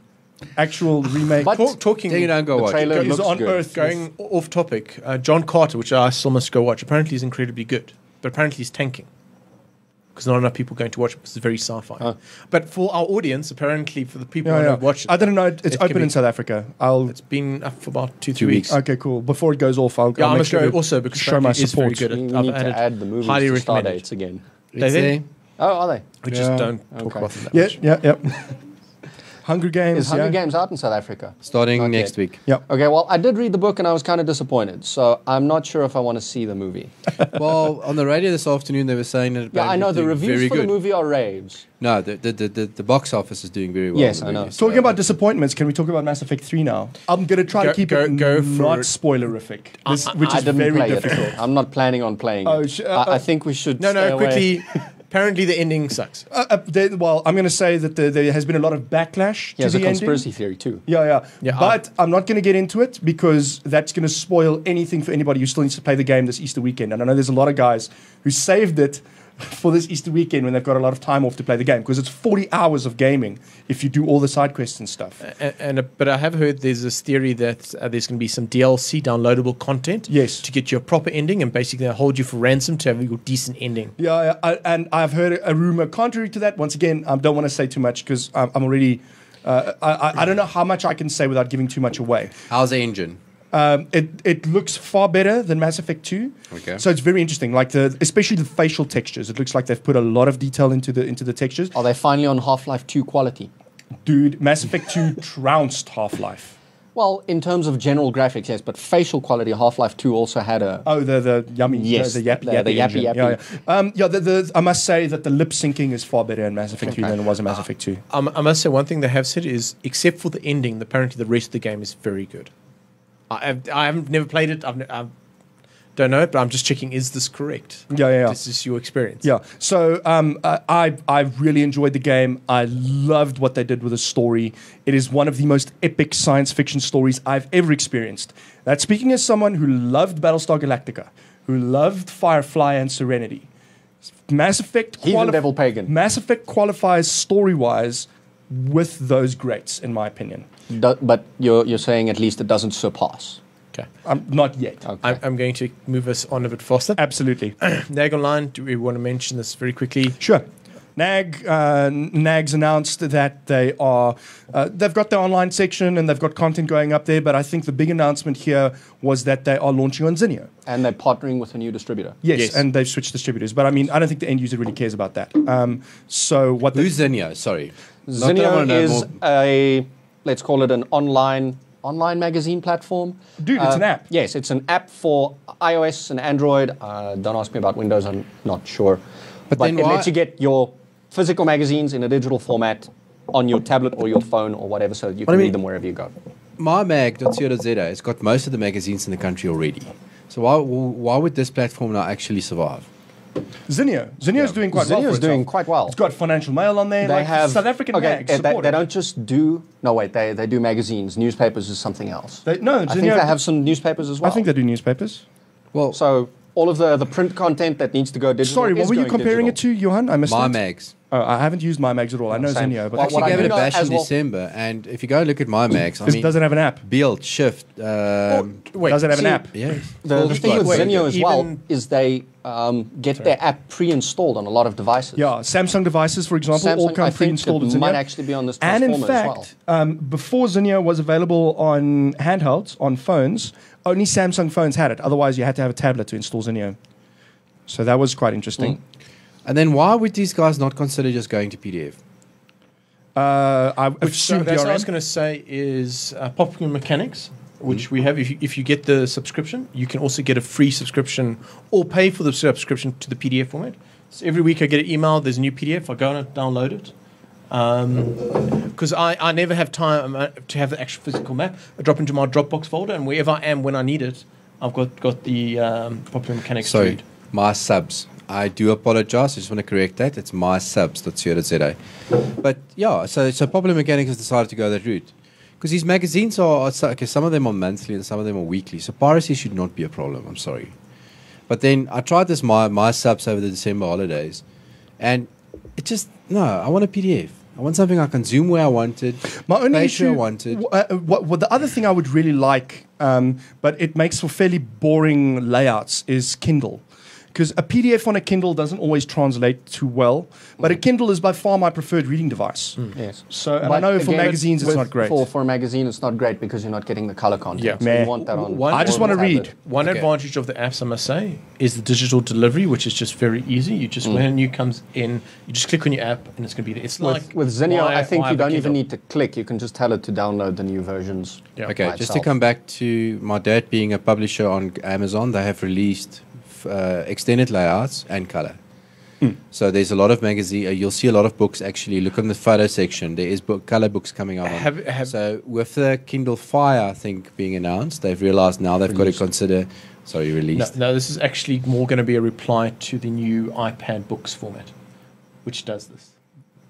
actual remake. But Talk, talking, you don't go the watch. Trailer looks on good. Earth, going off topic. Uh, John Carter, which I still must go watch, apparently is incredibly good, but apparently he's tanking because not enough people are going to watch it because it's very sci-fi. Oh. But for our audience, apparently for the people yeah, who yeah. watch it, I don't know. It's it open be, in South Africa. I'll. It's been up for about two, three weeks. Okay, cool. Before it goes off, I'll. Yeah, I'll I must sure go also because show my support. Good. We I've need to add the movies to start dates again. They there? Oh, are they? We yeah. just don't okay. talk about them that much. Yeah, yeah, yeah. Hunger Games. Is Hunger yeah. Games out in South Africa? Starting okay. next week. Yep. Okay, well, I did read the book and I was kind of disappointed, so I'm not sure if I want to see the movie. Well, on the radio this afternoon, they were saying that... Yeah, I know, the reviews for good. the movie are raves. No, the, the, the, the box office is doing very well. Yes, I know. So talking about disappointments, can we talk about Mass Effect three now? I'm going to try go, to keep go, it go not it. spoilerific, this, I, which I is very difficult. It. I'm not planning on playing oh, it. Uh, I, I think we should No, no, quickly... Apparently the ending sucks. Uh, uh, they, well, I'm going to say that the, there has been a lot of backlash yeah, to the ending. Yeah, there's a conspiracy theory too. Yeah, yeah. yeah but I'll, I'm not going to get into it because that's going to spoil anything for anybody who still needs to play the game this Easter weekend. And I know there's a lot of guys who saved it for this Easter weekend when they've got a lot of time off to play the game, because it's forty hours of gaming if you do all the side quests and stuff. And, and uh, But I have heard there's this theory that uh, there's going to be some D L C, downloadable content, yes, to get you a proper ending, and basically they'll hold you for ransom to have your decent ending. Yeah, I, and I've heard a rumor contrary to that. Once again, I don't want to say too much because I'm, I'm already... Uh, I, I don't know how much I can say without giving too much away. How's the engine? Um, it, it looks far better than Mass Effect two. Okay. So it's very interesting, like the especially the facial textures. It looks like they've put a lot of detail into the into the textures. Are they finally on Half-Life two quality? Dude, Mass Effect two trounced Half-Life. Well, in terms of general graphics, yes, but facial quality, Half-Life two also had a... Oh, the, the yummy... Yes, the, the, yap, the, yappy, the yappy yappy. Yeah, yeah. Um, yeah the, the, I must say that the lip-syncing is far better in Mass Effect two okay. than it was in Mass Effect two. Um, I must say one thing they have said is, except for the ending, apparently the rest of the game is very good. I've, I haven't never played it. I've, I don't know it, but I'm just checking. Is this correct? Yeah, yeah. yeah. Is this your experience? Yeah. So um, uh, I I really enjoyed the game. I loved what they did with the story. It is one of the most epic science fiction stories I've ever experienced. That's speaking as someone who loved Battlestar Galactica, who loved Firefly and Serenity. Mass Effect. He's a devil pagan. Mass Effect qualifies story-wise with those greats, in my opinion. Do, but you're, you're saying at least it doesn't surpass. Okay. Um, not yet. Okay. I'm, I'm going to move us on a bit faster. Absolutely. N A G Online, do we want to mention this very quickly? Sure. N A G, uh, N A G's announced that they are, uh, they've got their online section and they've got content going up there, but I think the big announcement here was that they are launching on Zinio. And they're partnering with a new distributor. Yes, yes. and they've switched distributors, but I mean, I don't think the end user really cares about that. Um, so what Who's Zinio? Sorry. Zinio is a... Let's call it an online online magazine platform. Dude, it's uh, an app. Yes, it's an app for iOS and Android. Uh, don't ask me about Windows, I'm not sure. But, but then it lets you get your physical magazines in a digital format on your tablet or your phone or whatever, so that you can I mean, read them wherever you go. my mag dot co dot z a has got most of the magazines in the country already. So why, why would this platform now actually survive? Zinio. Zinio's yeah. doing quite Zinio's well. Zinio's doing quite well. It's got Financial Mail on there. They like have South African okay, mags. They, they, they don't just do. No, wait. They they do magazines. Newspapers is something else. They, no, Zinio, I think they have some newspapers as well. I think they do newspapers. Well, so all of the the print content that needs to go digital. Sorry, what were you comparing digital. it to, Johan? I missed my it. mags. Oh, I haven't used my mags at all. I know Same. Zinio, but well, actually I gave it a bash in well. December. And if you go look at my mags, I mean, doesn't have an app. Build shift. Um, oh, wait, doesn't have an app. Yeah. The thing with Zinio as well is they. Um, get Sorry. their app pre-installed on a lot of devices. Yeah, Samsung devices, for example, Samsung, all come pre-installed in Zinio. Might actually be on this platform as well. And in fact, well. um, before Zinio was available on handhelds, on phones, only Samsung phones had it. Otherwise, you had to have a tablet to install Zinio. So that was quite interesting. Mm. And then why would these guys not consider just going to P D F? Uh, I Which so that's what I was going to say is uh, Popular Mechanics. Which we have, if you, if you get the subscription, you can also get a free subscription or pay for the subscription to the P D F format. So every week I get an email, there's a new P D F, I go and download it. Because um, I, I never have time to have the actual physical map. I drop into my Dropbox folder, and wherever I am when I need it, I've got, got the um, Popular Mechanics So read. My subs. I do apologize. I just want to correct that. It's my subs dot co dot z a. But yeah, so, so Popular Mechanics has decided to go that route. Because these magazines are, okay, some of them are monthly and some of them are weekly. So piracy should not be a problem, I'm sorry. But then I tried this, my, my subs over the December holidays. And it just, no, I want a P D F. I want something I consume where I wanted, my only issue, I wanted. Uh, what, what the other thing I would really like, um, but it makes for fairly boring layouts, is Kindle. Because a P D F on a Kindle doesn't always translate too well, but a Kindle is by far my preferred reading device. Mm. Yes. So and I know for magazines it's not great. For, for a magazine it's not great because you're not getting the color content. Yeah. So you want that on. One, I just want to read. One okay. advantage of the apps, I must say, is the digital delivery, which is just very easy. You just mm. when a new comes in, you just click on your app and it's going to be there. It's with, like with Zinio, why, I think you don't even need to click. You can just tell it to download the new versions. Yeah. Okay. Just itself. to come back to my dad being a publisher on Amazon, they have released. Uh, extended layouts and color. Mm. So there's a lot of magazine. Uh, you'll see a lot of books actually. Look in the photo section. There is book color books coming out. Have, on. Have so with the Kindle Fire, I think, being announced, they've realized now they've released. got to consider. Sorry, released. No, no, this is actually more going to be a reply to the new iPad books format. which does this.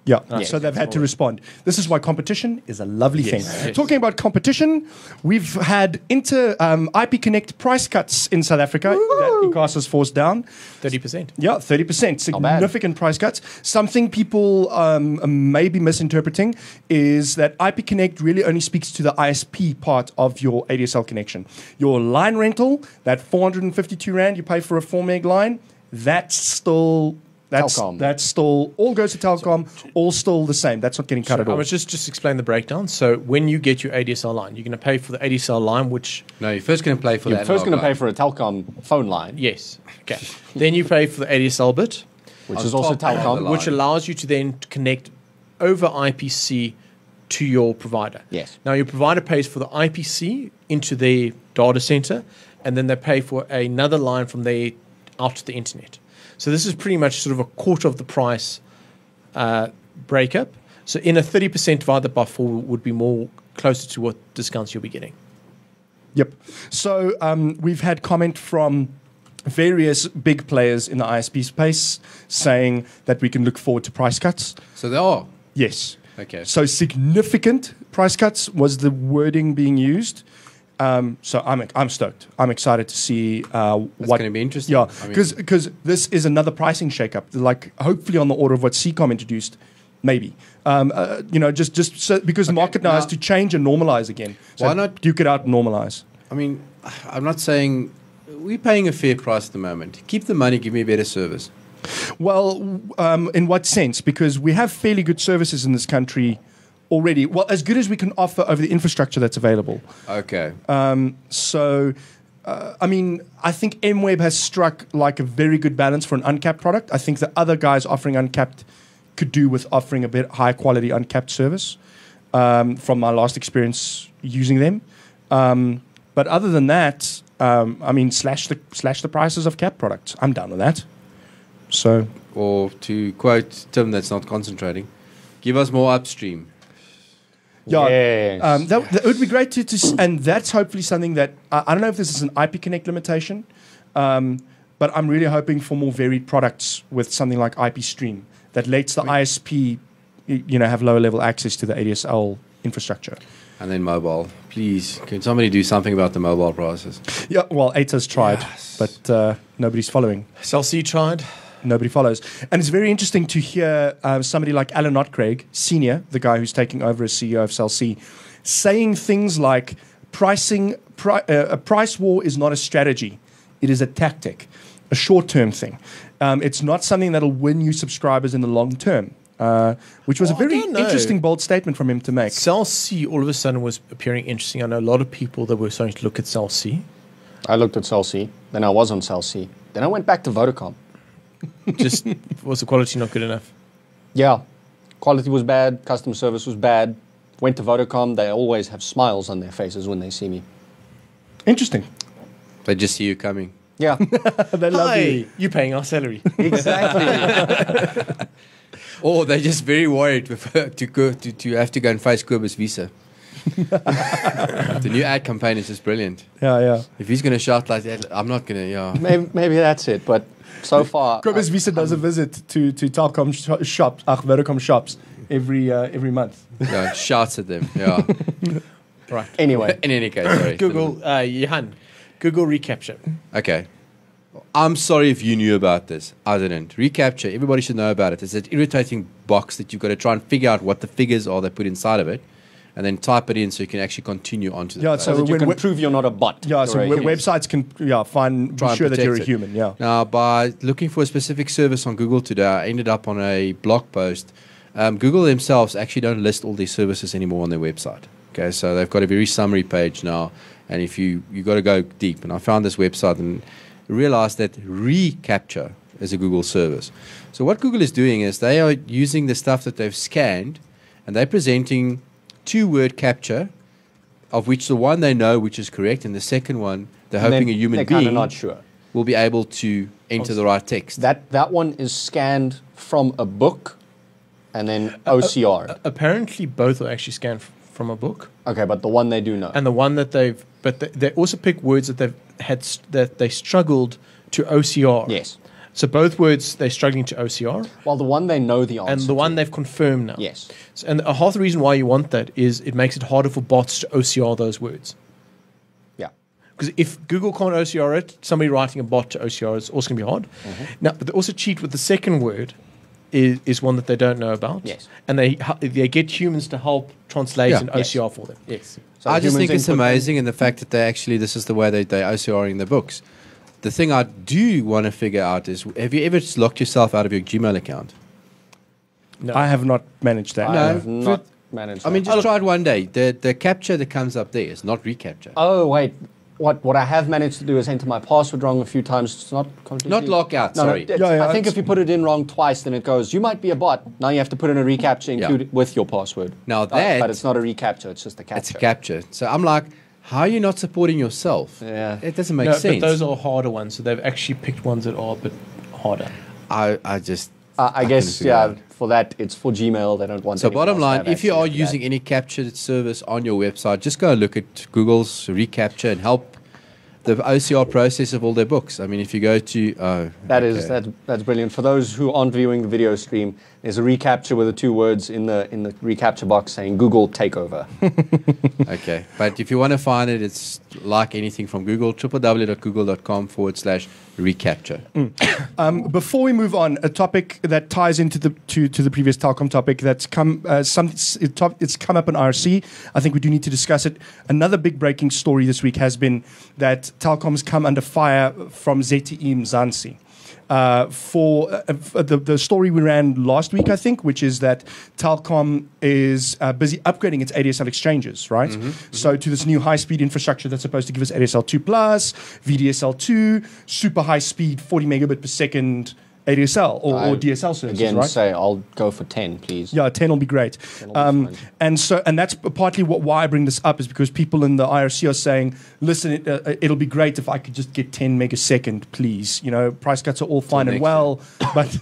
Yeah, yes, so they've had to respond. This is why competition is a lovely yes, thing. Yes. Talking about competition, we've had inter um, I P Connect price cuts in South Africa. Woo-hoo! That ICAS has forced down. thirty percent. Yeah, thirty percent. Significant price cuts. Something people um, may be misinterpreting is that I P Connect really only speaks to the I S P part of your A D S L connection. Your line rental, that four hundred fifty-two rand you pay for a four meg line, that's still... That's, that's still, all goes to Telcom, so, all still the same. That's not getting cut so at all. I was just, just explain the breakdown. So when you get your A D S L line, you're going to pay for the A D S L line, which... No, you're first going to pay for you're that. You're first going to pay for a Telcom phone line. Yes. Okay. Then you pay for the A D S L bit. Which is also Telcom. Which allows you to then connect over I P C to your provider. Yes. Now, your provider pays for the I P C into their data center, and then they pay for another line from there out to the internet. So this is pretty much sort of a quarter of the price uh, breakup. So in a thirty percent divided by four would be more closer to what discounts you'll be getting. Yep. So um, we've had comment from various big players in the I S P space saying that we can look forward to price cuts. So there are? Yes. Okay. So significant price cuts was the wording being used. Um, so I'm I'm stoked. I'm excited to see uh, what... That's going to be interesting. Yeah, because I mean, this is another pricing shakeup, like hopefully on the order of what Seacom introduced, maybe. Um, uh, you know, just, just so, because okay, the market now has to change and normalize again. So why not duke it out and normalize? I mean, I'm not saying... We're paying a fair price at the moment. Keep the money, give me a better service. Well, um, in what sense? Because we have fairly good services in this country already, well, as good as we can offer over the infrastructure that's available. Okay. Um, so, uh, I mean, I think M web has struck like a very good balance for an uncapped product. I think the other guys offering uncapped could do with offering a bit high quality uncapped service um, from my last experience using them. Um, but other than that, um, I mean, slash the, slash the prices of capped products. I'm down with that. So, or to quote Tim, that's not concentrating, give us more upstream. Yeah, yes. um, that, that would be great to, to, and that's hopefully something that uh, I don't know if this is an I P Connect limitation, um, but I'm really hoping for more varied products with something like I P Stream that lets the I S P, you know, have lower level access to the A D S L infrastructure. And then mobile, please, can somebody do something about the mobile prices? Yeah, well, A T A's tried, yes. but uh, nobody's following. Cell C tried. Nobody follows. And it's very interesting to hear uh, somebody like Alan Notcraig, senior, the guy who's taking over as C E O of Cell C, saying things like pricing, pri uh, a price war is not a strategy. It is a tactic, a short-term thing. Um, it's not something that'll win you subscribers in the long term, uh, which was well, a very interesting, bold statement from him to make. Cell C all of a sudden was appearing interesting. I know a lot of people that were starting to look at Cell C. I looked at Cell C. Then I was on Cell C. Then I went back to Vodacom. Just was the quality not good enough? Yeah, quality was bad, customer service was bad. Went to Vodacom, they always have smiles on their faces when they see me. Interesting. They just see you coming. Yeah. They love Hi. you. You're paying our salary. Exactly. Or they're just very worried with, to, go, to, to have to go and face Kurbis Visa. The new ad campaign is just brilliant. Yeah, yeah. If he's going to shout like that, I'm not going to, yeah. Maybe, maybe that's it, but... So far, Kurbis Visa does a visit to to Telcom sh shops, ach, Vodacom shops every uh, every month. Yeah, it shouts at them. Yeah, right. Anyway, in any case, sorry. Google uh, Johan, Google reCAPTCHA. Okay, I'm sorry if you knew about this. I didn't. reCAPTCHA. Everybody should know about it. It's an irritating box that you've got to try and figure out what the figures are they put inside of it, and then type it in so you can actually continue on to the yeah, so that you can we prove you're not a bot. Yeah, so we websites can yeah, find, be sure that you're it. a human. Yeah. Now, by looking for a specific service on Google today, I ended up on a blog post. Um, Google themselves actually don't list all these services anymore on their website. Okay, so they've got a very summary page now, and if you, you've got to go deep. And I found this website and realized that reCAPTCHA is a Google service. So what Google is doing is they are using the stuff that they've scanned, and they're presenting... two-word capture, of which the one they know which is correct, and the second one they're and hoping a human being not sure. will be able to enter oh, the right text. That that one is scanned from a book, and then O C R. Uh, uh, apparently, both are actually scanned from a book. Okay, but the one they do know, and the one that they've, but they, they also pick words that they've had that they struggled to O C R. Yes, So both words, they're struggling to O C R. Well, the one they know the answer And the to. one they've confirmed now. Yes. So, and a half the reason why you want that is it makes it harder for bots to O C R those words. Yeah. Because if Google can't O C R it, somebody writing a bot to O C R it's also going to be hard. Mm-hmm. Now, but they also cheat with the second word is, is one that they don't know about. Yes. And they, they get humans to help translate yeah. and O C R yes. for them. Yes. So I just think it's amazing in the fact that they actually, this is the way they, they O C R in their books. The thing I do want to figure out is, have you ever locked yourself out of your Gmail account? No. I have not managed that. I no, have not managed that. I mean, just oh, try it one day. The, the captcha that comes up there is not reCAPTCHA. Oh, wait. What what I have managed to do is enter my password wrong a few times. It's not completely... Not lockout, no, sorry. No, yeah, yeah, I think if you put it in wrong twice, then it goes, you might be a bot. Now you have to put in a reCAPTCHA include yeah. with your password. Now that... Oh, but it's not a reCAPTCHA, it's just a captcha. It's a captcha. So I'm like, how are you not supporting yourself? Yeah. It doesn't make no, sense. But those are harder ones. So they've actually picked ones that are a bit harder. I, I just... Uh, I, I guess, yeah, for that, it's for Gmail. They don't want So bottom line, if you are using that. any captcha service on your website, just go look at Google's reCAPTCHA and help the O C R process of all their books. I mean, if you go to... Oh, that okay. is, that's, that's brilliant. For those who aren't viewing the video stream, there's a reCAPTCHA with the two words in the in the reCAPTCHA box saying Google takeover. Okay. But if you want to find it, it's like anything from Google, www.google.com forward slash reCAPTCHA. Mm. um, before we move on, a topic that ties into the to, to the previous Telcom topic that's come uh, some it's, it top, it's come up in R C. I think we do need to discuss it. Another big breaking story this week has been that Telcom's come under fire from Z T E Mzansi. Uh, for uh, the, the story we ran last week, I think, which is that Telcom is uh, busy upgrading its A D S L exchanges, right? Mm-hmm, mm-hmm. So to this new high-speed infrastructure that's supposed to give us A D S L two plus, V D S L two, super high-speed forty megabit per second A D S L or, or D S L services, again, right? Say I'll go for ten, please. Yeah, ten will be great. Um, be and so, and that's partly what why I bring this up is because people in the I R C are saying, listen, it, uh, it'll be great if I could just get ten megasecond, please. You know, price cuts are all fine and well, but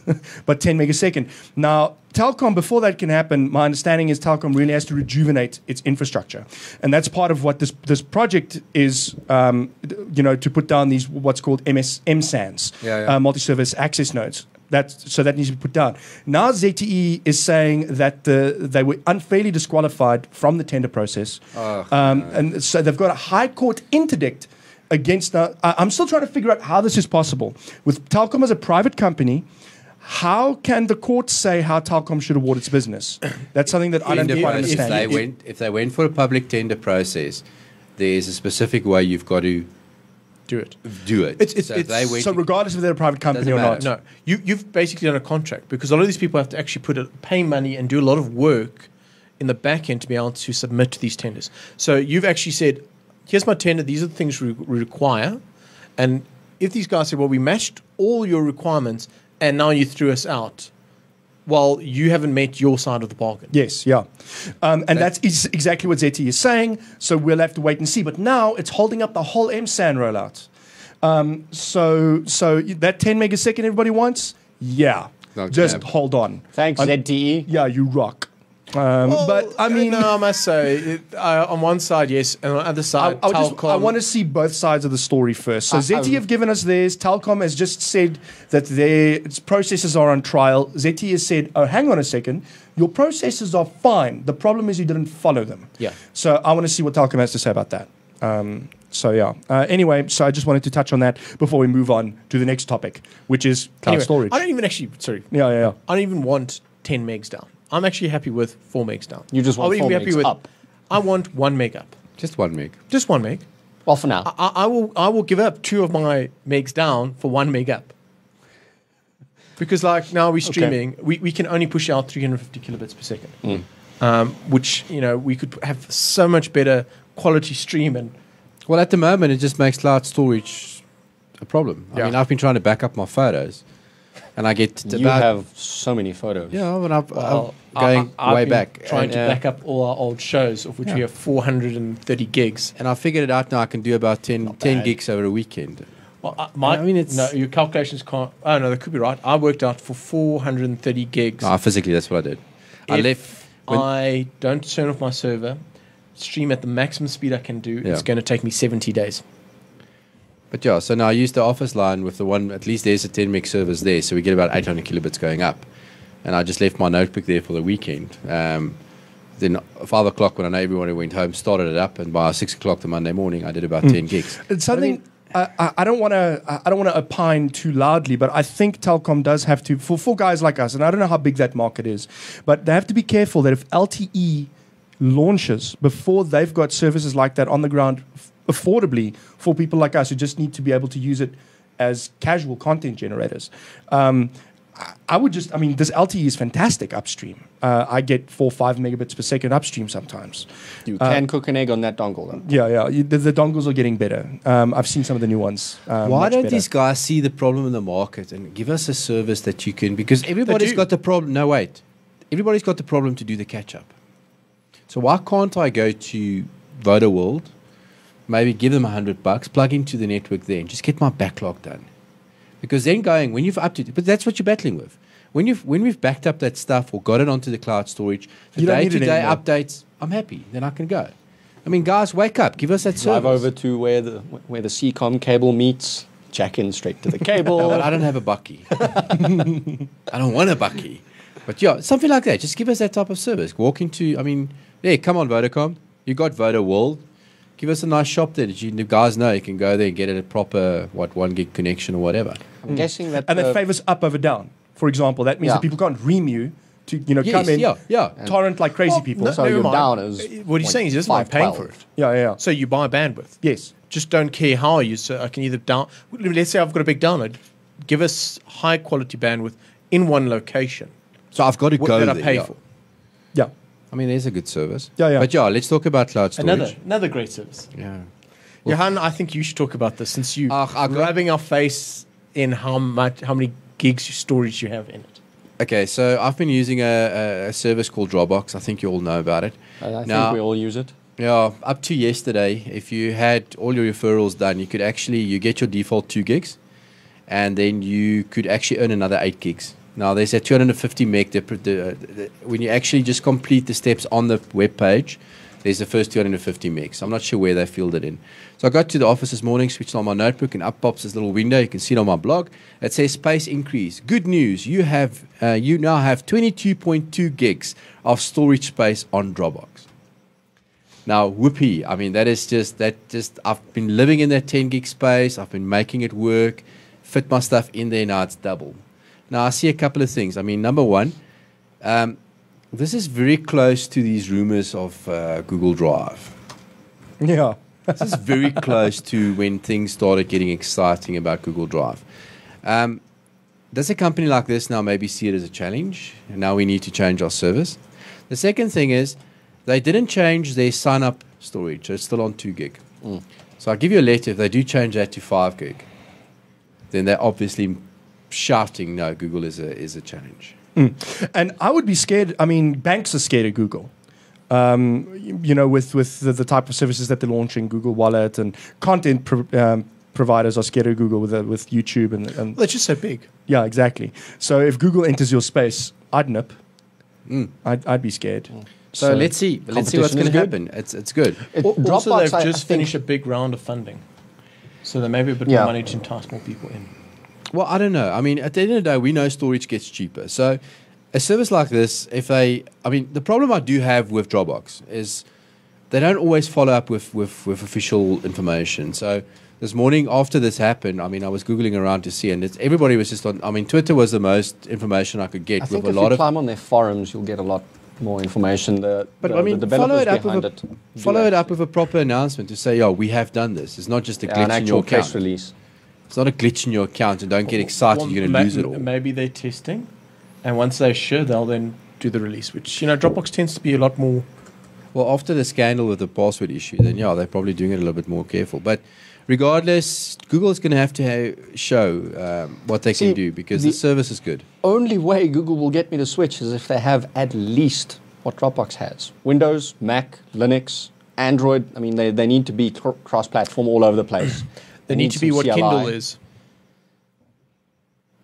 but ten megasecond. Now, Telcom, before that can happen, my understanding is Telcom really has to rejuvenate its infrastructure, and that's part of what this this project is. Um, you know, to put down these what's called M S M SANs, yeah, yeah. uh, multi-service access nodes. That so that needs to be put down. Now Z T E is saying that the, they were unfairly disqualified from the tender process, oh, um, no. and so they've got a high court interdict against. Uh, I'm still trying to figure out how this is possible with Telcom as a private company. How can the court say how Telcom should award its business? That's something that I don't quite understand. If they, went, if they went for a public tender process, there's a specific way you've got to do it. Do it. It's, it's, so, it's, they went so regardless if they're a private company or not. No, you, you've basically done a contract because a lot of these people have to actually put a, pay money and do a lot of work in the back end to be able to submit to these tenders. So you've actually said, here's my tender, these are the things we require. And if these guys say, well, we matched all your requirements – and now you threw us out. Well, you haven't met your side of the bargain. Yes, yeah. Um, and that's, that's exactly what Z T E is saying, so we'll have to wait and see. But now it's holding up the whole M SAN rollout. Um, so so that ten megasecond everybody wants? Yeah. Not Just tab. hold on. Thanks, I'm, Z T E. Yeah, you rock. Um, well, but I mean, no, I must say, it, uh, on one side, yes, and on the other side, I, I Telcom. I want to see both sides of the story first. So, uh, Z T E have given us theirs. Telcom has just said that their its processes are on trial. Z T E has said, oh, hang on a second, your processes are fine. The problem is you didn't follow them. Yeah. So, I want to see what Telcom has to say about that. Um, so, yeah. Uh, anyway, so I just wanted to touch on that before we move on to the next topic, which is cloud anyway, storage. I don't even actually, sorry. Yeah, yeah, yeah. I don't even want ten megs down. I'm actually happy with four megs down. You just want I'll four be happy megs with, up. I want one meg up. Just one meg. Just one meg. Well, for now, I, I will. I will give up two of my megs down for one meg up. Because like now we're streaming, okay. we we can only push out three hundred fifty kilobits per second, mm. um, which you know we could have so much better quality stream and. Well, at the moment, it just makes cloud storage a problem. Yeah. I mean, I've been trying to back up my photos. And I get you about have so many photos. Yeah, but I'm, well, I'm going I, I, I've way been back, trying and, uh, to back up all our old shows, of which yeah. we have four hundred thirty gigs. And I figured it out now. I can do about ten gigs over a weekend. Well, uh, my, I mean, it's no, your calculations can't. Oh no, that could be right. I worked out for four hundred thirty gigs. Ah, no, physically, that's what I did. If I left. I don't turn off my server. Stream at the maximum speed I can do. Yeah. It's going to take me seventy days. But yeah, so now I use the office line with the one, at least there's a ten meg service there, so we get about eight hundred kilobits going up. And I just left my notebook there for the weekend. Um, then five o'clock, when I know everyone who went home, started it up, and by six o'clock the Monday morning, I did about mm. ten gigs. It's something... I mean, I, I don't want to. I don't want to opine too loudly, but I think Telcom does have to, for for guys like us, and I don't know how big that market is, but they have to be careful that if L T E launches before they've got services like that on the ground affordably for people like us who just need to be able to use it as casual content generators. Um, I would just, I mean, this L T E is fantastic upstream. Uh, I get four, five megabits per second upstream sometimes. You can uh, cook an egg on that dongle, though. Yeah, yeah. You, the, the dongles are getting better. Um, I've seen some of the new ones. Um, Why don't better. these guys see the problem in the market and give us a service that you can, because everybody's got the problem. No, wait. Everybody's got the problem to do the catch-up. So why can't I go to VodaWorld, maybe give them a hundred bucks, plug into the network there, and just get my backlog done? Because then going, when you've up to, but that's what you're battling with. When you've when we've backed up that stuff or got it onto the cloud storage, the day-to-day updates, I'm happy. Then I can go. I mean, guys, wake up. Give us that service. Drive over to where the where the Seacom cable meets. Jack in straight to the cable. No, but I don't have a bucky. I don't want a bucky. But yeah, something like that. Just give us that type of service. Walk into, I mean, yeah, come on, Vodacom. You got VodaWorld. Give us a nice shop there that you the guys know you can go there and get it a proper, what, one gig connection or whatever. I'm mm. guessing that... And that favors up over down, for example. That means yeah. that people can't ream you to, you know, yes, come in, yeah, yeah. torrent like crazy well, people. No, so you're down as... What he's saying is you just like paying for it. Yeah, yeah. So you buy bandwidth. Yes. Just don't care how you... So I can either down... Let's say I've got a big download. Give us high-quality bandwidth in one location. So I've got to what go there. What did I pay yeah. for? Yeah. I mean, there's a good service. Yeah, yeah. But yeah, let's talk about cloud storage. Another, another great service. Yeah. Well, Johan, I think you should talk about this since you uh, are grabbing our face in how much, how many gigs of storage you have in it. Okay, so I've been using a, a service called Dropbox. I think you all know about it. I, I now, think we all use it. Yeah, up to yesterday, if you had all your referrals done, you could actually, you get your default two gigs, and then you could actually earn another eight gigs. Now, there's a two hundred fifty meg. The, the, the, when you actually just complete the steps on the web page, there's the first two hundred fifty meg. So I'm not sure where they filled it in. So I got to the office this morning, switched on my notebook, and up pops this little window. You can see it on my blog. It says space increase. Good news. You have uh, you now have twenty-two point two gigs of storage space on Dropbox. Now, whoopee. I mean, that is just, that just, I've been living in that ten gig space. I've been making it work. Fit my stuff in there, now it's double. Now, I see a couple of things. I mean, number one, um, this is very close to these rumors of uh, Google Drive. Yeah. This is very close to when things started getting exciting about Google Drive. Um, does a company like this now maybe see it as a challenge? And now we need to change our service. The second thing is they didn't change their sign-up storage. So it's still on two gig. Mm. So I'll give you a letter. If they do change that to five gig, then they obviously... shouting no, Google is a is a challenge. Mm. And I would be scared. I mean, banks are scared of Google. Um, you, you know, with with the, the type of services that they're launching, Google Wallet and content pro, um, providers are scared of Google with uh, with YouTube and, and well, it's just so big. Yeah, exactly. So if Google enters your space, I'd nip. Mm. I'd I'd be scared. Mm. So, so let's see. Let's see what's going to happen. It's it's good. It, also, Dropbox, they've just I finished a big round of funding, so there may be a bit yeah. more money to entice more people in. Well, I don't know. I mean, at the end of the day, we know storage gets cheaper. So a service like this, if they... I mean, the problem I do have with Dropbox is they don't always follow up with, with, with official information. So this morning after this happened, I mean, I was Googling around to see, and it's, everybody was just on... I mean, Twitter was the most information I could get. I think with if a lot you climb on their forums, you'll get a lot more information. The, but, the, I mean, the developers behind it. Follow it up with a proper announcement to say, oh, we have done this. It's not just a glitch in your account. An actual case release. It's not a glitch in your account, and don't get excited. Well, you're going to lose it all. Maybe they're testing, and once they're sure, they'll then do the release, which, you know, Dropbox tends to be a lot more... Well, after the scandal with the password issue, then, yeah, they're probably doing it a little bit more careful. But regardless, Google's going to have to ha show um, what they See, can do, because the, the service is good. Only way Google will get me to switch is if they have at least what Dropbox has. Windows, Mac, Linux, Android. I mean, they, they need to be cr cross-platform all over the place. They need, need to be what C L I. Kindle is.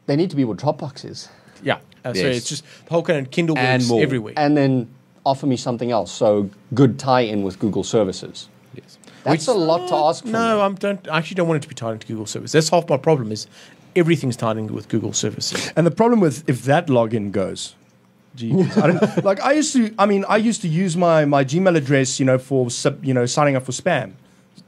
They need to be what Dropbox is. Yeah. Uh, yes. So it's just the whole kind of Kindle and works more. Everywhere. And then offer me something else. So good tie-in with Google services. Yes. That's Which, a lot to ask for. No, I'm don't, I actually don't want it to be tied into Google service. That's half my problem is everything's tied in with Google services. And the problem with if that login goes... I don't, like I used to. I mean, I used to use my my Gmail address, you know, for sub, you know, signing up for spam,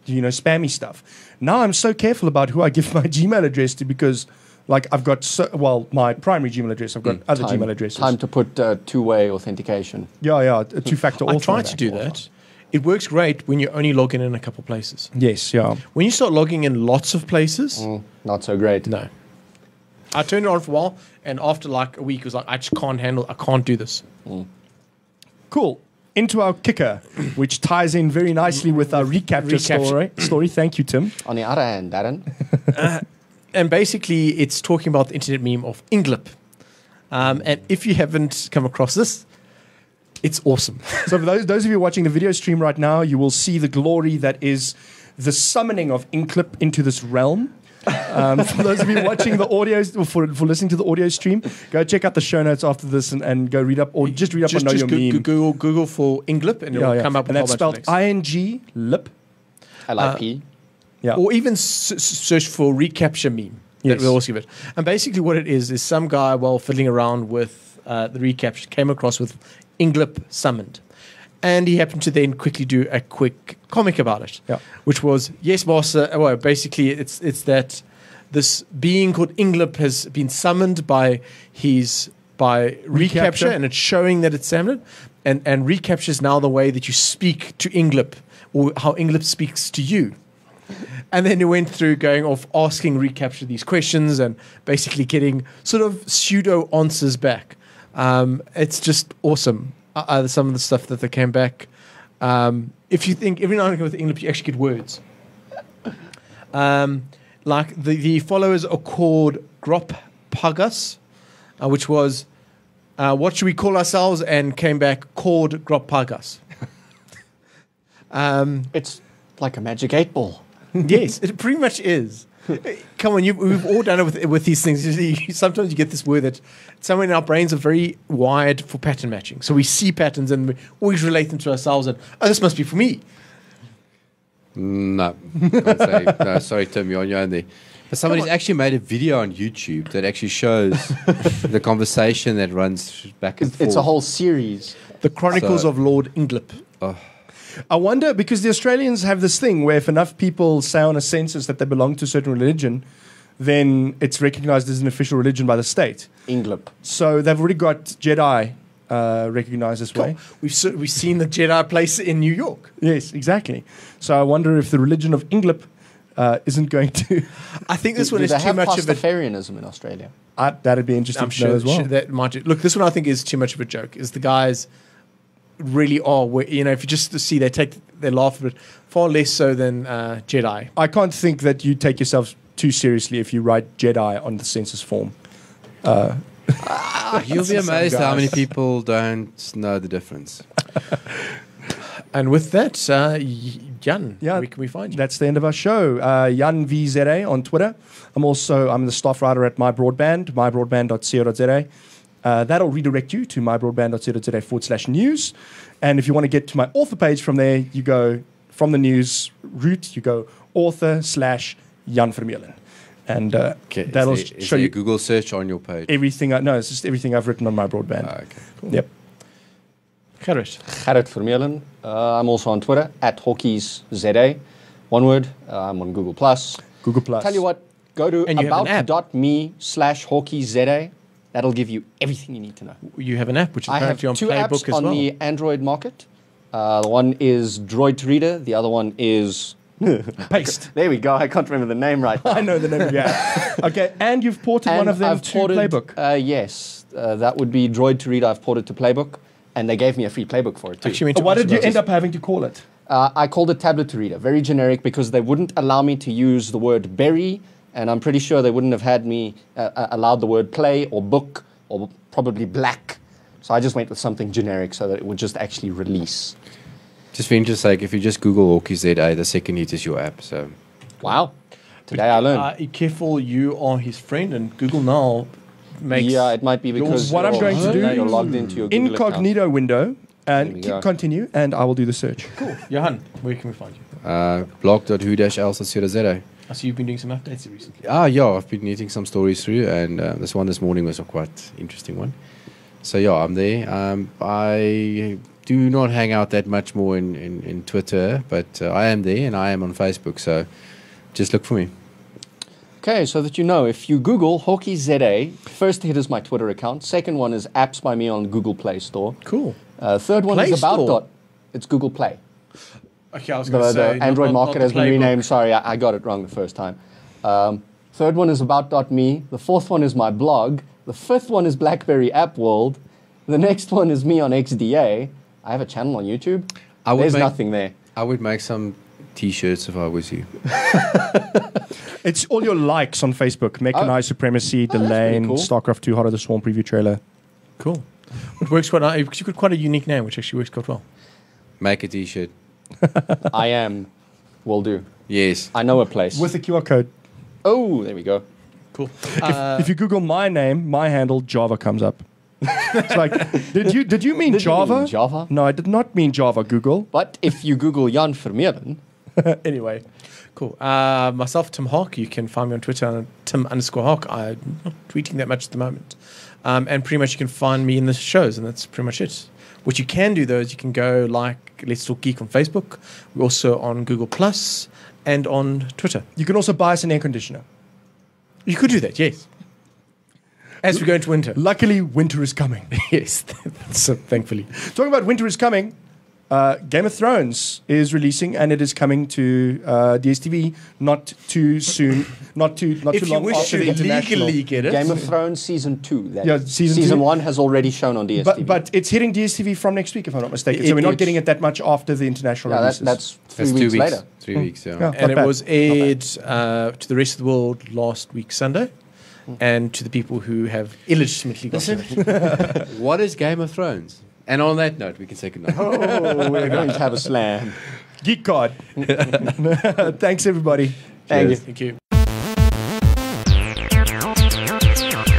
you know, spammy stuff. Now I'm so careful about who I give my Gmail address to because, like, I've got so, well, my primary Gmail address. I've got mm, other time, Gmail addresses. Time to put uh, two-way authentication. Yeah, yeah, two-factor. I tried to do that. It works great when you only log in in a couple places. Yes, yeah. When you start logging in lots of places, mm, not so great. No. I turned it on for a while, and after like a week, it was like, I just can't handle I can't do this. Mm. Cool. Into our kicker, which ties in very nicely with our reCAPTCHA story. story. Thank you, Tim. On the other hand, Darren. uh, and basically, it's talking about the internet meme of Inglip. Um, and if you haven't come across this, it's awesome. So for those, those of you watching the video stream right now, you will see the glory that is the summoning of Inglip into this realm. um, for those of you watching the audio, for, for listening to the audio stream, go check out the show notes after this and, and go read up, or just read up just, on Know just Your Meme. Google, Google for Inglip and yeah, it'll yeah. come up and with that's spelled I N G Lip. L I P. Uh, yeah. Or even search for reCAPTCHA meme. Yes. That we'll also give it. And basically what it is, is some guy while fiddling around with uh, the reCAPTCHA came across with Inglip summoned. And he happened to then quickly do a quick comic about it, yeah. which was, yes, master, well, basically it's it's that this being called Inglip has been summoned by his by reCAPTCHA, re and it's showing that it's summoned. And, and reCAPTCHA is now the way that you speak to Inglip, or how Inglip speaks to you. And then he went through going off asking reCAPTCHA these questions and basically getting sort of pseudo answers back. Um, it's just awesome. Uh, some of the stuff that they came back. Um, if you think, every now and again with Inglip, you actually get words. Um, like the, the followers are called Grop Pagas, uh, which was, uh, what should we call ourselves? And came back, called Grop Pagas. um, it's like a magic eight ball. Yes, it pretty much is. Come on, you've, we've all done it with, with these things. Sometimes you get this word that somewhere in our brains are very wired for pattern matching. So we see patterns and we always relate them to ourselves and, oh, this must be for me. No. Say, no sorry, Tim, you're on your own there. But somebody's actually made a video on YouTube that actually shows the conversation that runs back and it's forth. It's a whole series. The Chronicles so, of Lord Inglip. Oh. I wonder, because the Australians have this thing where if enough people say on a census that they belong to a certain religion, then it's recognized as an official religion by the state. Inglip. So they've already got Jedi uh, recognized this cool. way. We've, so, we've seen the Jedi place in New York. Yes, exactly. So I wonder if the religion of Inglip uh, isn't going to... I think this do, one do is too much of a... Pastafarianism in Australia? I, that'd be interesting I'm to sure, know as well. Sure that might, look, this one I think is too much of a joke, is the guys... really are, you know, if you just see they take they laugh at it far less so than uh, Jedi. I can't think that you take yourselves too seriously if you write Jedi on the census form. Uh, You'll be amazed how many people don't know the difference. And with that, uh, Jan, yeah, where can we find you? That's the end of our show. Uh, Jan V Z A on Twitter. I'm also I'm the staff writer at My Broadband, my broadband dot co dot za. Uh, that'll redirect you to my broadband dot co dot za forward slash news. And if you want to get to my author page from there, you go from the news route, you go author slash Jan Vermeulen. And uh, okay. that'll is there, show is you Google search on your page. Everything, I, no, it's just everything I've written on My Broadband. Ah, okay, cool. Yep. Gerrit. Gerrit Vermeulen. Uh, I'm also on Twitter, at Hockey's Z A. One word. Uh, I'm on Google Plus. Google Plus. Tell you what, go to about.me slash Hockey's Z A. That'll give you everything you need to know. You have an app, which is apparently on Playbook as well. I have two apps on the Android market. Uh, the one is Droid Reader. The other one is... Paste. There we go. I can't remember the name right now. I know the name of the app. Okay, and you've ported and one of them I've to ported, Playbook. Uh, yes, uh, that would be Droid Reader. I've ported to Playbook, and they gave me a free Playbook for it, too. Actually, oh, why did you end up having to call it? Uh, I called it Tablet Reader. Very generic, because they wouldn't allow me to use the word berry. And I'm pretty sure they wouldn't have had me uh, allowed the word play or book or probably black. So I just went with something generic so that it would just actually release. Just for interest sake, if you just Google Orky Z A, the second hit is your app. So, wow. Today but, I learned. Uh, be careful, you are his friend, and Google now makes... Yeah, it might be because... What I'm going to do, you're logged into your Google incognito account. Window, and keep continue, and I will do the search. Cool. Johan, where can we find you? uh, blog dot who dash else dot co dot z a. Oh, so you've been doing some updates recently? Ah, yeah, I've been getting some stories through, and uh, this one this morning was a quite interesting one. So yeah, I'm there. Um, I do not hang out that much more in, in, in Twitter, but uh, I am there and I am on Facebook, so just look for me. Okay, so that you know, if you Google Hockey Z A, first hit is my Twitter account. Second one is apps by me on Google Play Store. Cool. Uh, third one Play is about dot. It's Google Play. Okay, I was going to say. The Android not, market not has been renamed. Sorry, I, I got it wrong the first time. Um, third one is about dot me. The fourth one is my blog. The fifth one is BlackBerry App World. The next one is me on X D A. I have a channel on YouTube. I would There's make, nothing there. I would make some T-shirts if I was you. It's all your likes on Facebook. Mechanized oh. Supremacy, The oh, Lane, cool. StarCraft two, Heart of the Swarm preview trailer. Cool. It works quite nice because you've got quite a unique name, which actually works quite well. Make a T-shirt. I am. Will do. Yes. I know a place. With a Q R code. Oh, there we go. Cool. Uh, if, if you Google my name, my handle, Java comes up. It's like, did you did you mean did Java? You mean Java? No, I did not mean Java, Google. But if you Google Jan Vermeulen. Anyway. Cool. Uh, myself, Tim Hawk. You can find me on Twitter, on Tim underscore Hawk. I'm not tweeting that much at the moment. Um, and pretty much you can find me in the shows, and that's pretty much it. What you can do, though, is you can go like Let's Talk Geek on Facebook. We're also on Google Plus and on Twitter. You can also buy us an air conditioner. You could do that, yes. As we go into winter. Luckily, winter is coming. Yes, that's, uh, thankfully. Talking about winter is coming, uh, Game of Thrones is releasing, and it is coming to uh, D S T V not too soon, not too not if too long after the international. Legally get it. Game of Thrones season two. That yeah, season, season two. one has already shown on D S T V. But, but it's hitting D S T V from next week, if I'm not mistaken. It, so we're not getting it that much after the international yeah, releases. That, that's three that's weeks, weeks later. Three mm. weeks, yeah. yeah and it bad. was aired uh, to the rest of the world last week, Sunday. And to the people who have illegitimately got it. What is Game of Thrones? And on that note, we can say goodnight. Oh, we're going to have a slam. Geek God. Thanks, everybody. Thank Cheers. you. Thank you.